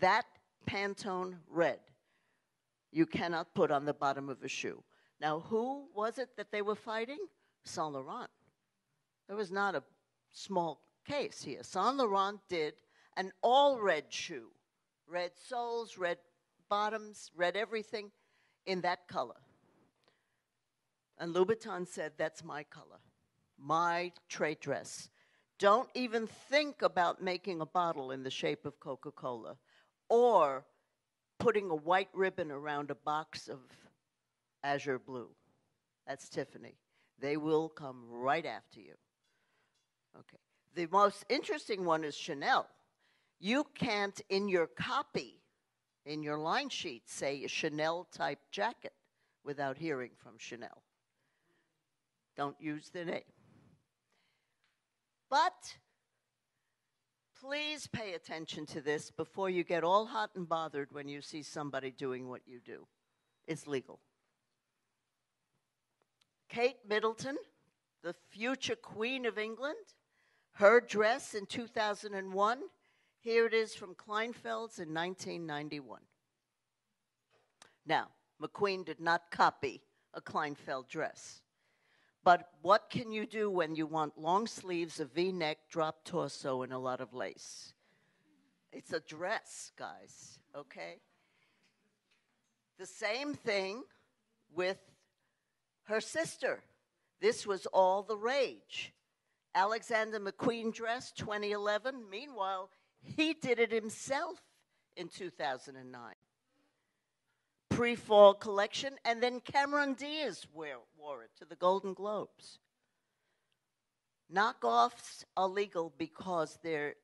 That Pantone red you cannot put on the bottom of a shoe. Now, who was it that they were fighting? Saint Laurent. There was not a small case here. Saint Laurent did an all-red shoe. Red soles, red bottoms, red everything in that color. And Louboutin said, that's my color, my trade dress. Don't even think about making a bottle in the shape of Coca-Cola or putting a white ribbon around a box of azure blue. That's Tiffany. They will come right after you. Okay. The most interesting one is Chanel. You can't, in your copy, in your line sheet, say a Chanel-type jacket without hearing from Chanel. Don't use the name. But please pay attention to this before you get all hot and bothered when you see somebody doing what you do. It's legal. Kate Middleton, the future Queen of England, her dress in 2001, here it is from Kleinfeld's in 1991. Now, McQueen did not copy a Kleinfeld dress. But what can you do when you want long sleeves, a V-neck, drop torso, and a lot of lace? It's a dress, guys, okay? The same thing with her sister. This was all the rage. Alexander McQueen dress, 2011. Meanwhile, he did it himself in 2009. Pre-fall collection, and then Cameron Diaz wore it to the Golden Globes. Knockoffs are legal because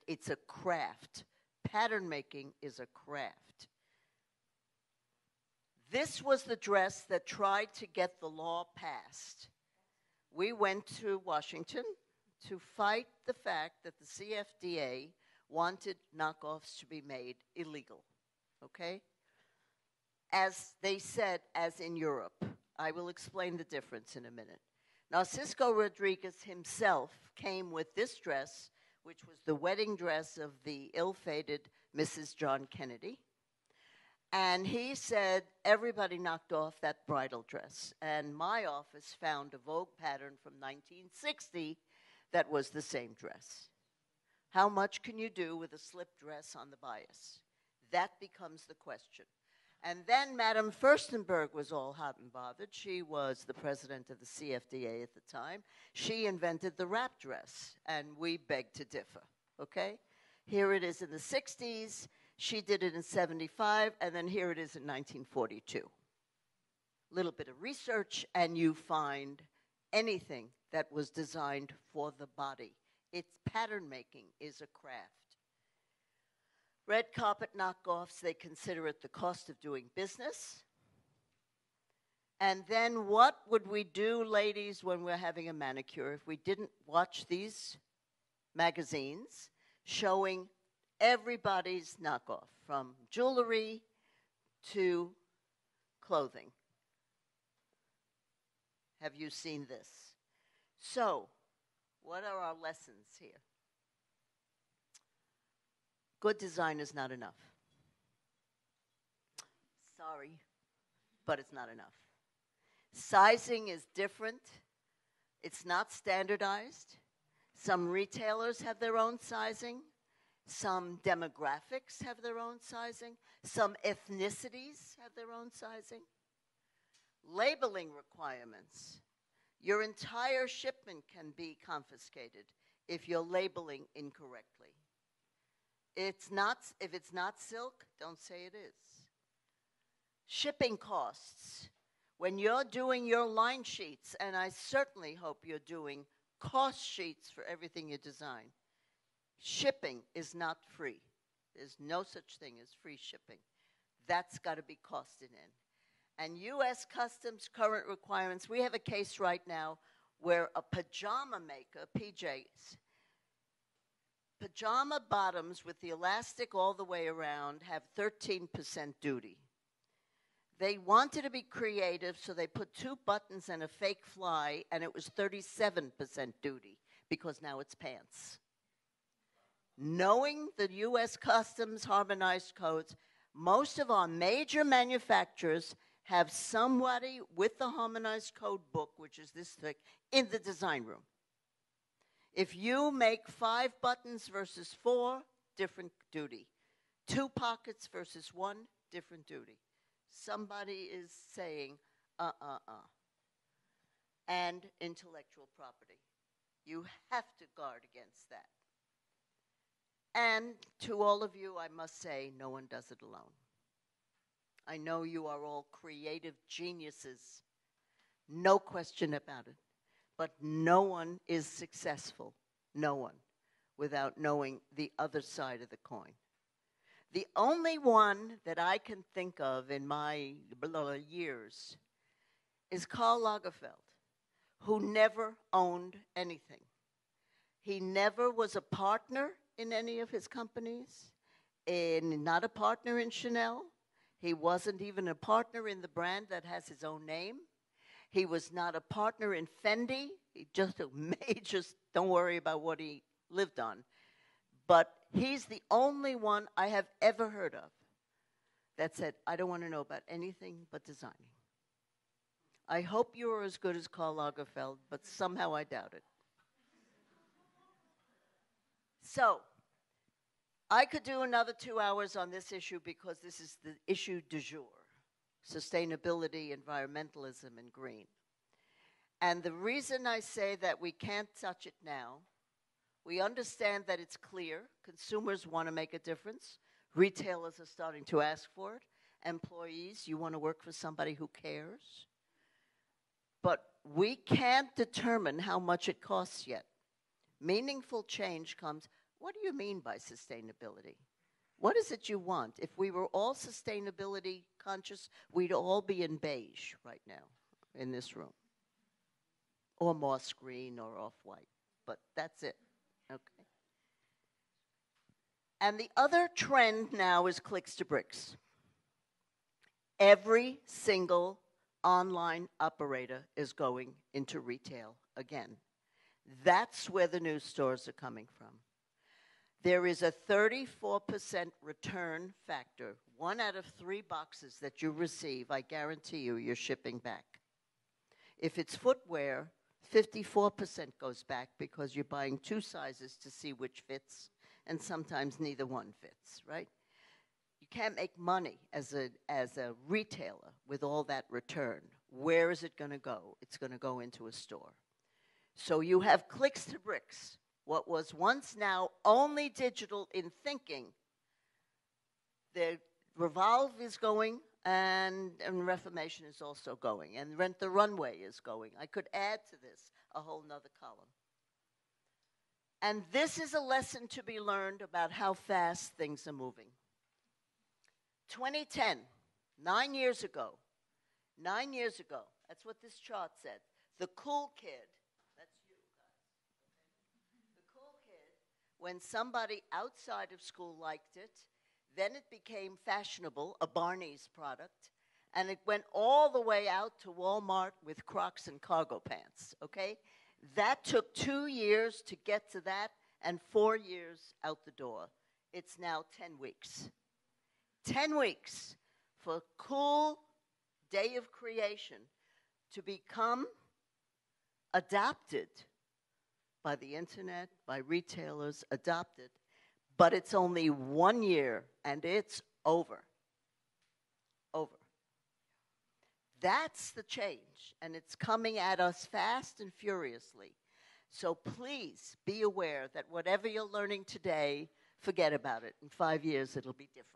it's a craft. Pattern making is a craft. This was the dress that tried to get the law passed. We went to Washington to fight the fact that the CFDA wanted knockoffs to be made illegal, okay? As they said, as in Europe. I will explain the difference in a minute. Narciso Rodriguez himself came with this dress, which was the wedding dress of the ill-fated Mrs. John Kennedy. And he said, everybody knocked off that bridal dress. And my office found a Vogue pattern from 1960 that was the same dress. How much can you do with a slip dress on the bias? That becomes the question. And then Madame Furstenberg was all hot and bothered. She was the president of the CFDA at the time. She invented the wrap dress, and we begged to differ, okay? Here it is in the 60s, she did it in 75, and then here it is in 1942. A little bit of research, and you find anything that was designed for the body. Its pattern making is a craft. Red carpet knockoffs, they consider it the cost of doing business. And then what would we do, ladies, when we're having a manicure if we didn't watch these magazines showing everybody's knockoff, from jewelry to clothing? Have you seen this? So, what are our lessons here? Good design is not enough. Sorry, but it's not enough. Sizing is different. It's not standardized. Some retailers have their own sizing. Some demographics have their own sizing. Some ethnicities have their own sizing. Labeling requirements. Your entire shipment can be confiscated if you're labeling incorrectly. It's not, if it's not silk, don't say it is. Shipping costs. When you're doing your line sheets, and I certainly hope you're doing cost sheets for everything you design, shipping is not free. There's no such thing as free shipping. That's got to be costed in. And U.S. Customs current requirements, we have a case right now where a pajama maker, PJs, pajama bottoms with the elastic all the way around have 13% duty. They wanted to be creative, so they put two buttons and a fake fly, and it was 37% duty, because now it's pants. Knowing the U.S. Customs harmonized codes, most of our major manufacturers have somebody with the harmonized code book, which is this thick, in the design room. If you make 5 buttons versus 4, different duty. 2 pockets versus 1, different duty. Somebody is saying, And intellectual property. You have to guard against that. And to all of you, I must say, no one does it alone. I know you are all creative geniuses. No question about it. But no one is successful, no one, without knowing the other side of the coin. The only one that I can think of in my years is Karl Lagerfeld, who never owned anything. He never was a partner in any of his companies, and not a partner in Chanel. He wasn't even a partner in the brand that has his own name. He was not a partner in Fendi. He just a major, don't worry about what he lived on. But he's the only one I have ever heard of that said, I don't want to know about anything but designing. I hope you are as good as Karl Lagerfeld, but somehow I doubt it. So, I could do another 2 hours on this issue, because this is the issue du jour. Sustainability, environmentalism, and green. And the reason I say that we can't touch it now, we understand that it's clear. Consumers want to make a difference. Retailers are starting to ask for it. Employees, you want to work for somebody who cares. But we can't determine how much it costs yet. Meaningful change comes. What do you mean by sustainability? What is it you want? If we were all sustainability conscious, we'd all be in beige right now in this room. Or moss green or off-white, but that's it, okay? And the other trend now is clicks to bricks. Every single online operator is going into retail again. That's where the new stores are coming from. There is a 34% return factor. 1 out of 3 boxes that you receive, I guarantee you, you're shipping back. If it's footwear, 54% goes back, because you're buying 2 sizes to see which fits, and sometimes neither one fits, right? You can't make money as a retailer with all that return. Where is it going to go? It's going to go into a store. So you have clicks to bricks. What was once now only digital in thinking, the Revolve is going, and Reformation is also going, and Rent the Runway is going. I could add to this a whole nother column. And this is a lesson to be learned about how fast things are moving. 2010, 9 years ago, that's what this chart said, the cool kid. When somebody outside of school liked it, then it became fashionable, a Barney's product, and it went all the way out to Walmart with Crocs and cargo pants, okay? That took 2 years to get to that and 4 years out the door. It's now 10 weeks. 10 weeks for a cool day of creation to become adopted by the internet, by retailers, adopted. But it's only 1 year, and it's over. Over. That's the change, and it's coming at us fast and furiously. So please be aware that whatever you're learning today, forget about it. In 5 years, it'll be different.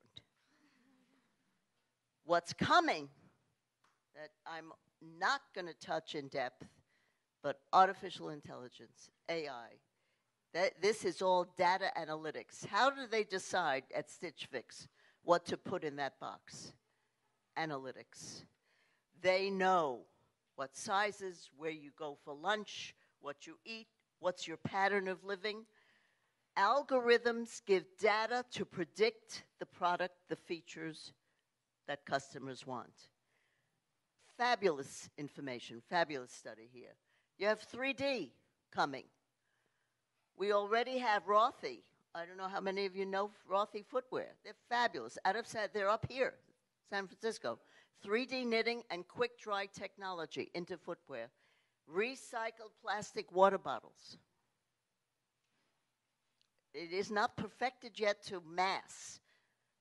What's coming that I'm not going to touch in depth, but artificial intelligence, AI. This is all data analytics. How do they decide at Stitch Fix what to put in that box? Analytics. They know what sizes, where you go for lunch, what you eat, what's your pattern of living. Algorithms give data to predict the product, the features that customers want. Fabulous information, fabulous study here. You have 3D coming. We already have Rothy. I don't know how many of you know Rothy footwear. They're fabulous. They're up here, San Francisco. 3D knitting and quick dry technology into footwear. Recycled plastic water bottles. It is not perfected yet to mass,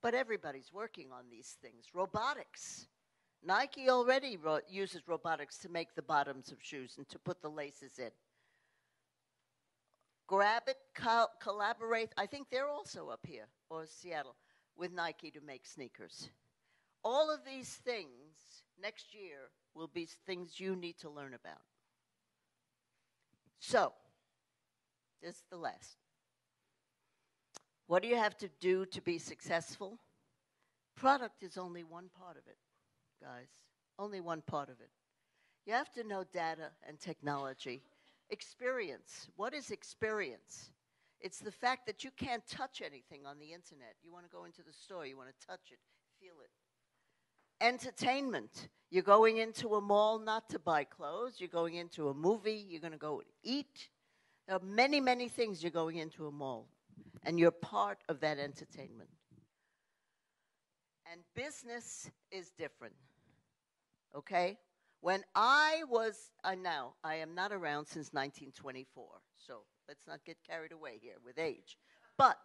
but everybody's working on these things. Robotics. Nike already uses robotics to make the bottoms of shoes and to put the laces in. Grab it, collaborate. I think they're also up here, or Seattle, with Nike to make sneakers. All of these things next year will be things you need to learn about. So, this is the last. What do you have to do to be successful? Product is only one part of it, guys. Only one part of it. You have to know data and technology. Experience. What is experience? It's the fact that you can't touch anything on the internet. You want to go into the store, you want to touch it, feel it. Entertainment. You're going into a mall not to buy clothes. You're going into a movie. You're going to go eat. There are many, many things you're going into a mall, and you're part of that entertainment. And business is different, okay? When I was, now, I am not around since 1924, so let's not get carried away here with age. But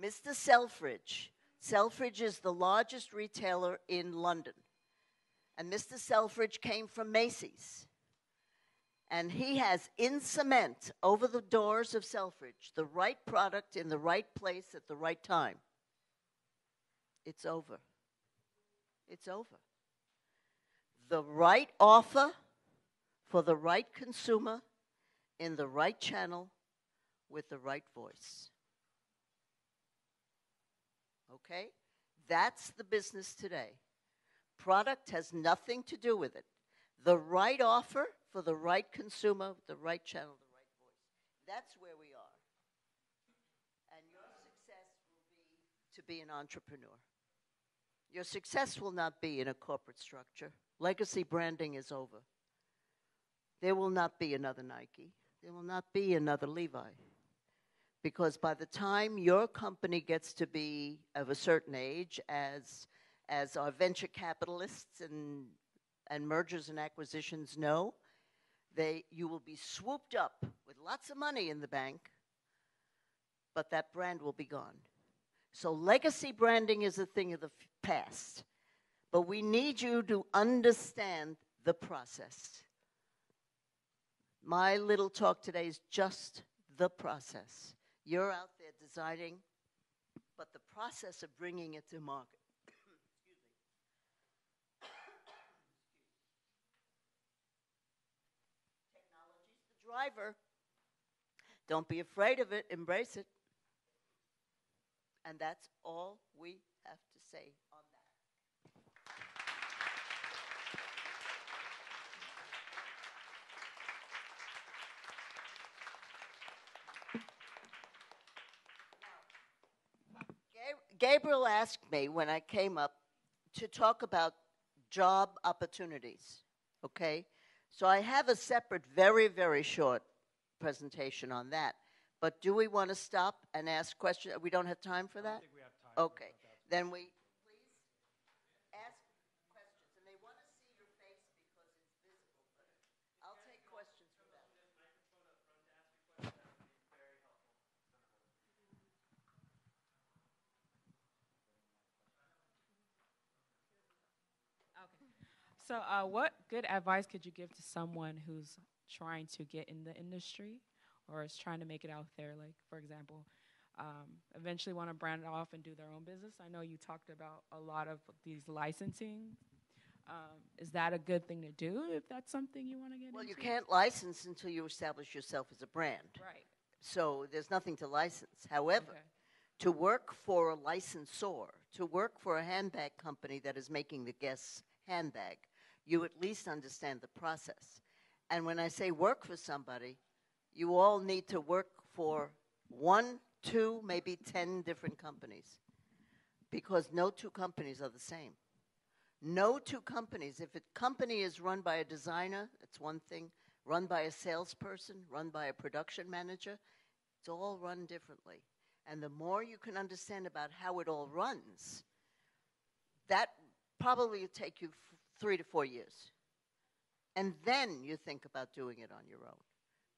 Mr. Selfridge, Selfridge is the largest retailer in London. And Mr. Selfridge came from Macy's. And he has in cement over the doors of Selfridge the right product in the right place at the right time. It's over. It's over. The right offer for the right consumer in the right channel with the right voice. Okay? That's the business today. Product has nothing to do with it. The right offer for the right consumer, the right channel, the right voice. That's where we are. And your success will be to be an entrepreneur. Your success will not be in a corporate structure. Legacy branding is over. There will not be another Nike. There will not be another Levi. Because by the time your company gets to be of a certain age, as our venture capitalists and mergers and acquisitions know, you will be swooped up with lots of money in the bank, but that brand will be gone. So legacy branding is a thing of the past. But we need you to understand the process. My little talk today is just the process. You're out there designing, but the process of bringing it to market. Excuse me. Technology's the driver. Don't be afraid of it. Embrace it. And that's all we have to say on that. Gabriel asked me when I came up to talk about job opportunities, okay? So I have a separate, very, very short presentation on that. But do we want to stop and ask questions? We don't have time for that? I don't think we have time. Okay. Then we... So what good advice could you give to someone who's trying to get in the industry or is trying to make it out there? Like, for example, eventually want to brand it off and do their own business. I know you talked about a lot of these licensing. Is that a good thing to do if that's something you want to get into? Well, you can't license until you establish yourself as a brand. Right. So there's nothing to license. However, to work for a licensor, to work for a handbag company that is making the guests handbag, you at least understand the process. And when I say work for somebody, you all need to work for 1, 2, maybe 10 different companies, because no two companies are the same. No two companies. If a company is run by a designer, it's one thing. Run by a salesperson, run by a production manager, it's all run differently. And the more you can understand about how it all runs, that probably will take you 3 to 4 years. And then you think about doing it on your own.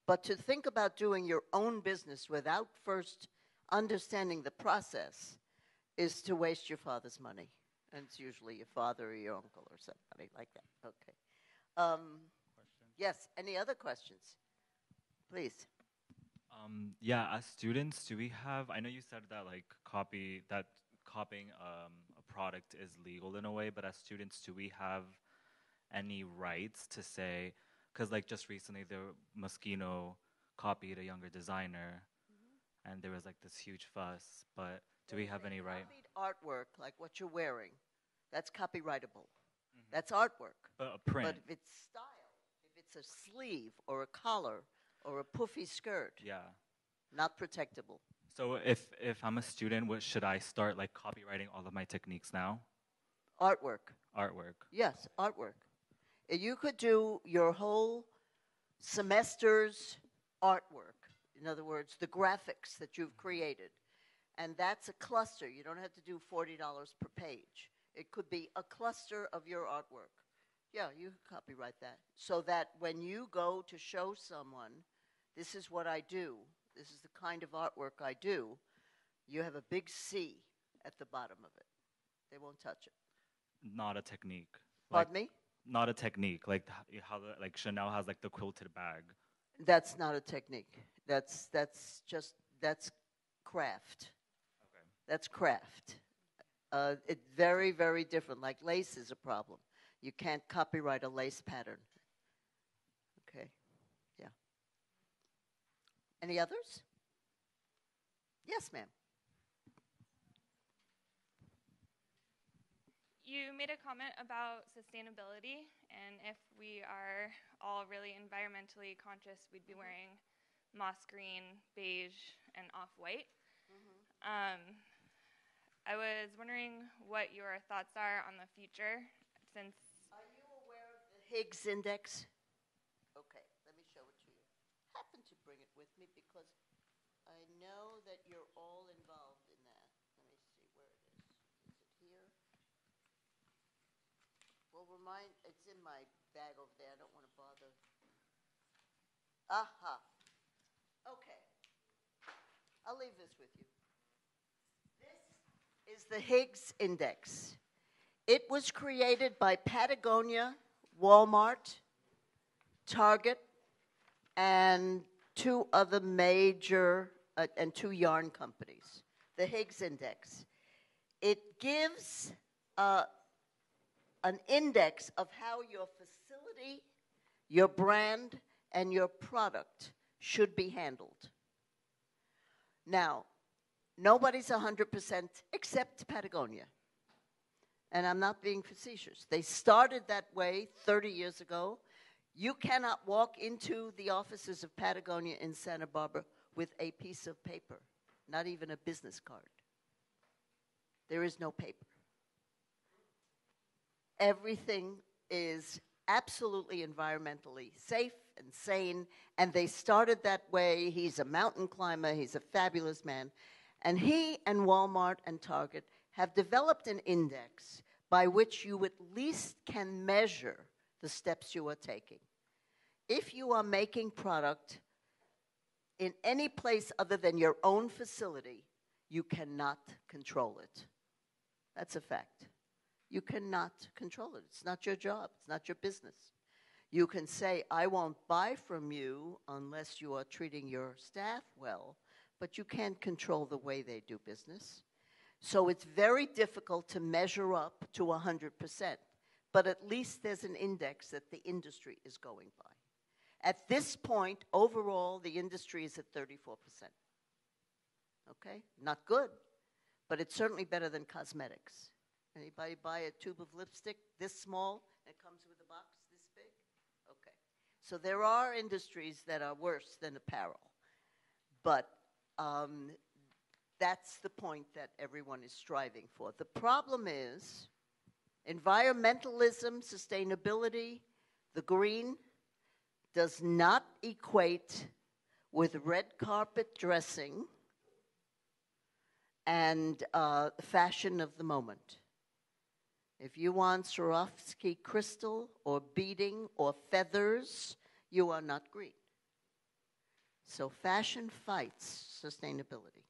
But to think about doing your own business without first understanding the process is to waste your father's money. And it's usually your father or your uncle or somebody like that. Okay. Yes, any other questions? Please. Yeah, as students, do we have, I know you said that like copying a product is legal in a way, but as students, do we have any rights to say, because like just recently, Moschino copied a younger designer, and there was like this huge fuss, but do we have any right? Artwork, like what you're wearing, that's copyrightable. That's artwork. But a print. But if it's style, if it's a sleeve or a collar or a poofy skirt, not protectable. So if I'm a student, should I start like copywriting all of my techniques now? Artwork. Artwork. Yes, artwork. You could do your whole semester's artwork. In other words, the graphics that you've created. And that's a cluster. You don't have to do $40 per page. It could be a cluster of your artwork. Yeah, you could copyright that. So that when you go to show someone, this is what I do, this is the kind of artwork I do, you have a big C at the bottom of it. They won't touch it. Not a technique. Pardon me? Not a technique. Like how like Chanel has like the quilted bag. That's not a technique. That's craft. Okay. That's craft. It's very, very different. Like lace is a problem. You can't copyright a lace pattern. Okay. Any others? Yes, ma'am. You made a comment about sustainability, and if we are all really environmentally conscious, we'd be wearing moss green, beige, and off-white. I was wondering what your thoughts are on the future, since... Are you aware of the Higgs Index? Because I know that you're all involved in that. Let me see where it is. Is it here? Well, remind, it's in my bag over there. I don't want to bother. Aha. Okay. I'll leave this with you. This is the Higgs Index. It was created by Patagonia, Walmart, Target, and 2 other major, and 2 yarn companies, the Higgs Index. It gives an index of how your facility, your brand, and your product should be handled. Now, nobody's 100% except Patagonia. And I'm not being facetious. They started that way 30 years ago. You cannot walk into the offices of Patagonia in Santa Barbara with a piece of paper, not even a business card. There is no paper. Everything is absolutely environmentally safe insane. And they started that way. He's a mountain climber. He's a fabulous man. And he and Walmart and Target have developed an index by which you at least can measure the steps you are taking. If you are making product in any place other than your own facility, you cannot control it. That's a fact. You cannot control it. It's not your job. It's not your business. You can say, I won't buy from you unless you are treating your staff well, but you can't control the way they do business. So it's very difficult to measure up to 100%, but at least there's an index that the industry is going by. At this point, overall, the industry is at 34%. Okay? Not good, but it's certainly better than cosmetics. Anybody buy a tube of lipstick this small and it comes with a box this big? Okay. So there are industries that are worse than apparel, but that's the point that everyone is striving for. The problem is environmentalism, sustainability, the green, does not equate with red carpet dressing and fashion of the moment. If you want Swarovski crystal or beading or feathers, you are not green. So fashion fights sustainability.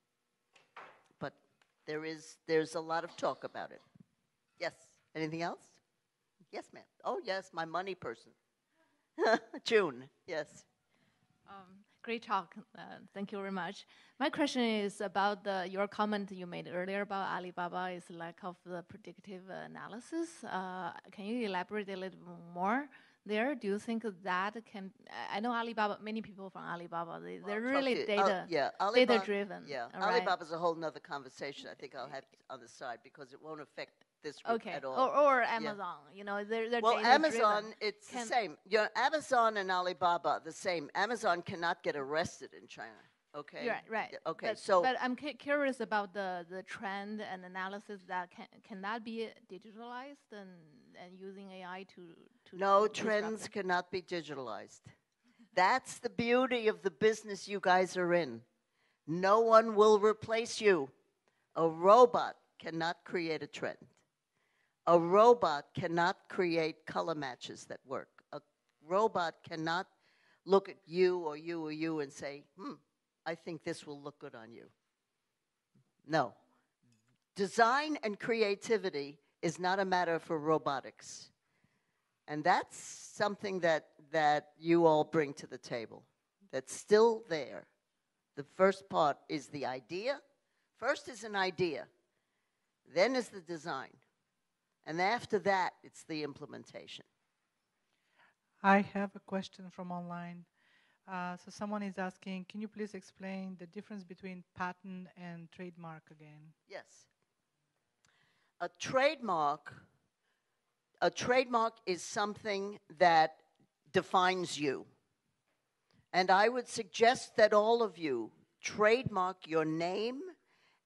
But there's a lot of talk about it. Yes, anything else? Yes, ma'am. Oh, yes, my money person. June, yes. Great talk. Thank you very much. My question is about your comment you made earlier about Alibaba is lack of the predictive analysis. Can you elaborate a little more there? Do you think that can? I know Alibaba. Many people from Alibaba, they're really data driven. Yeah, Alibaba is a whole nother conversation. I think I'll have on the side because it won't affect this group at all. Or Amazon, you know, they're well, Amazon, it's the same. You know, Amazon and Alibaba, the same. Amazon cannot get arrested in China, okay? Right, right. Okay, but I'm curious about the trend and analysis that can that be digitalized and using AI to No, trends cannot be digitalized. That's the beauty of the business you guys are in. No one will replace you. A robot cannot create a trend. A robot cannot create color matches that work. A robot cannot look at you or you or you and say, I think this will look good on you. No. Design and creativity is not a matter for robotics. And that's something that you all bring to the table. That's still there. The first part is the idea. First is an idea. Then is the design. And after that, it's the implementation. I have a question from online. So someone is asking, can you please explain the difference between patent and trademark again? Yes. A trademark is something that defines you. And I would suggest that all of you trademark your name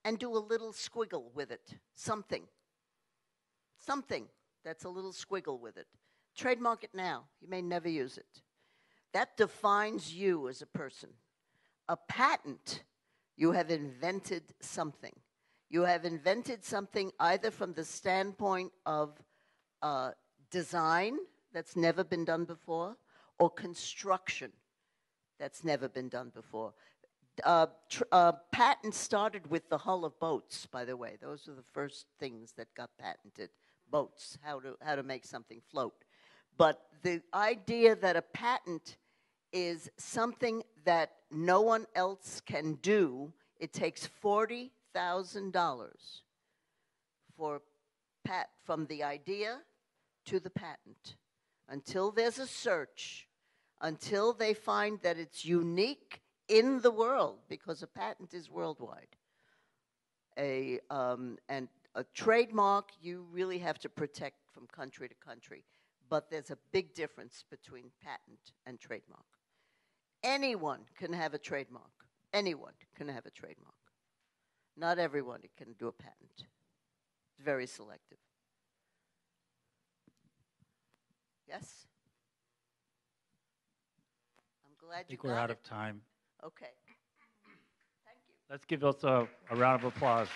and do a little squiggle with it, something. Something that's a little squiggle with it. Trademark it now. You may never use it. That defines you as a person. A patent, you have invented something. You have invented something either from the standpoint of design that's never been done before or construction that's never been done before. Patents started with the hull of boats, by the way. Those are the first things that got patented. Boats, how to make something float. But the idea that a patent is something that no one else can do, it takes $40,000 for from the idea to the patent. Until there's a search, until they find that it's unique in the world, because a patent is worldwide. And a trademark, you really have to protect from country to country. But there's a big difference between patent and trademark. Anyone can have a trademark. Anyone can have a trademark. Not everyone can do a patent. It's very selective. Yes? glad you got it. I think we're out of time. Okay. Thank you. Let's give us a round of applause.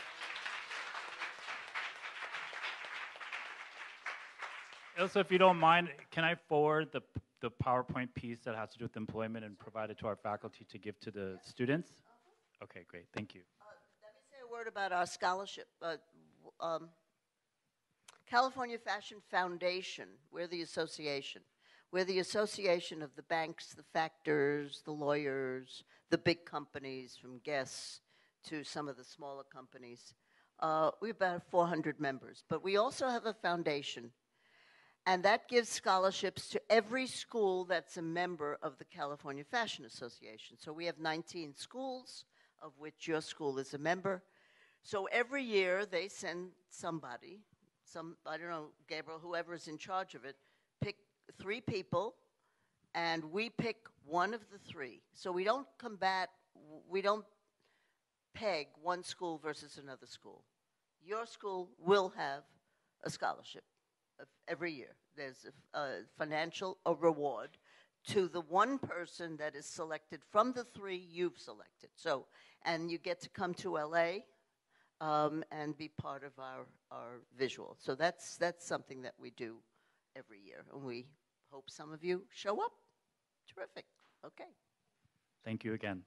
Ilsa, if you don't mind, can I forward the PowerPoint piece that has to do with employment and provide it to our faculty to give to the students? Okay, great. Thank you. Let me say a word about our scholarship. California Fashion Foundation, we're the association. We're the association of the banks, the factors, the lawyers, the big companies, from Guess to some of the smaller companies. We have about 400 members, but we also have a foundation. And that gives scholarships to every school that's a member of the California Fashion Association. So we have 19 schools, of which your school is a member. So every year they send somebody, I don't know, Gabriel, whoever's in charge of it, pick 3 people, and we pick one of the 3. So we don't peg one school versus another school. Your school will have a scholarship. Every year, there's a financial reward to the one person that is selected from the 3 you've selected. So, and you get to come to LA and be part of our visual. So that's something that we do every year, and we hope some of you show up. Terrific. Okay. Thank you again.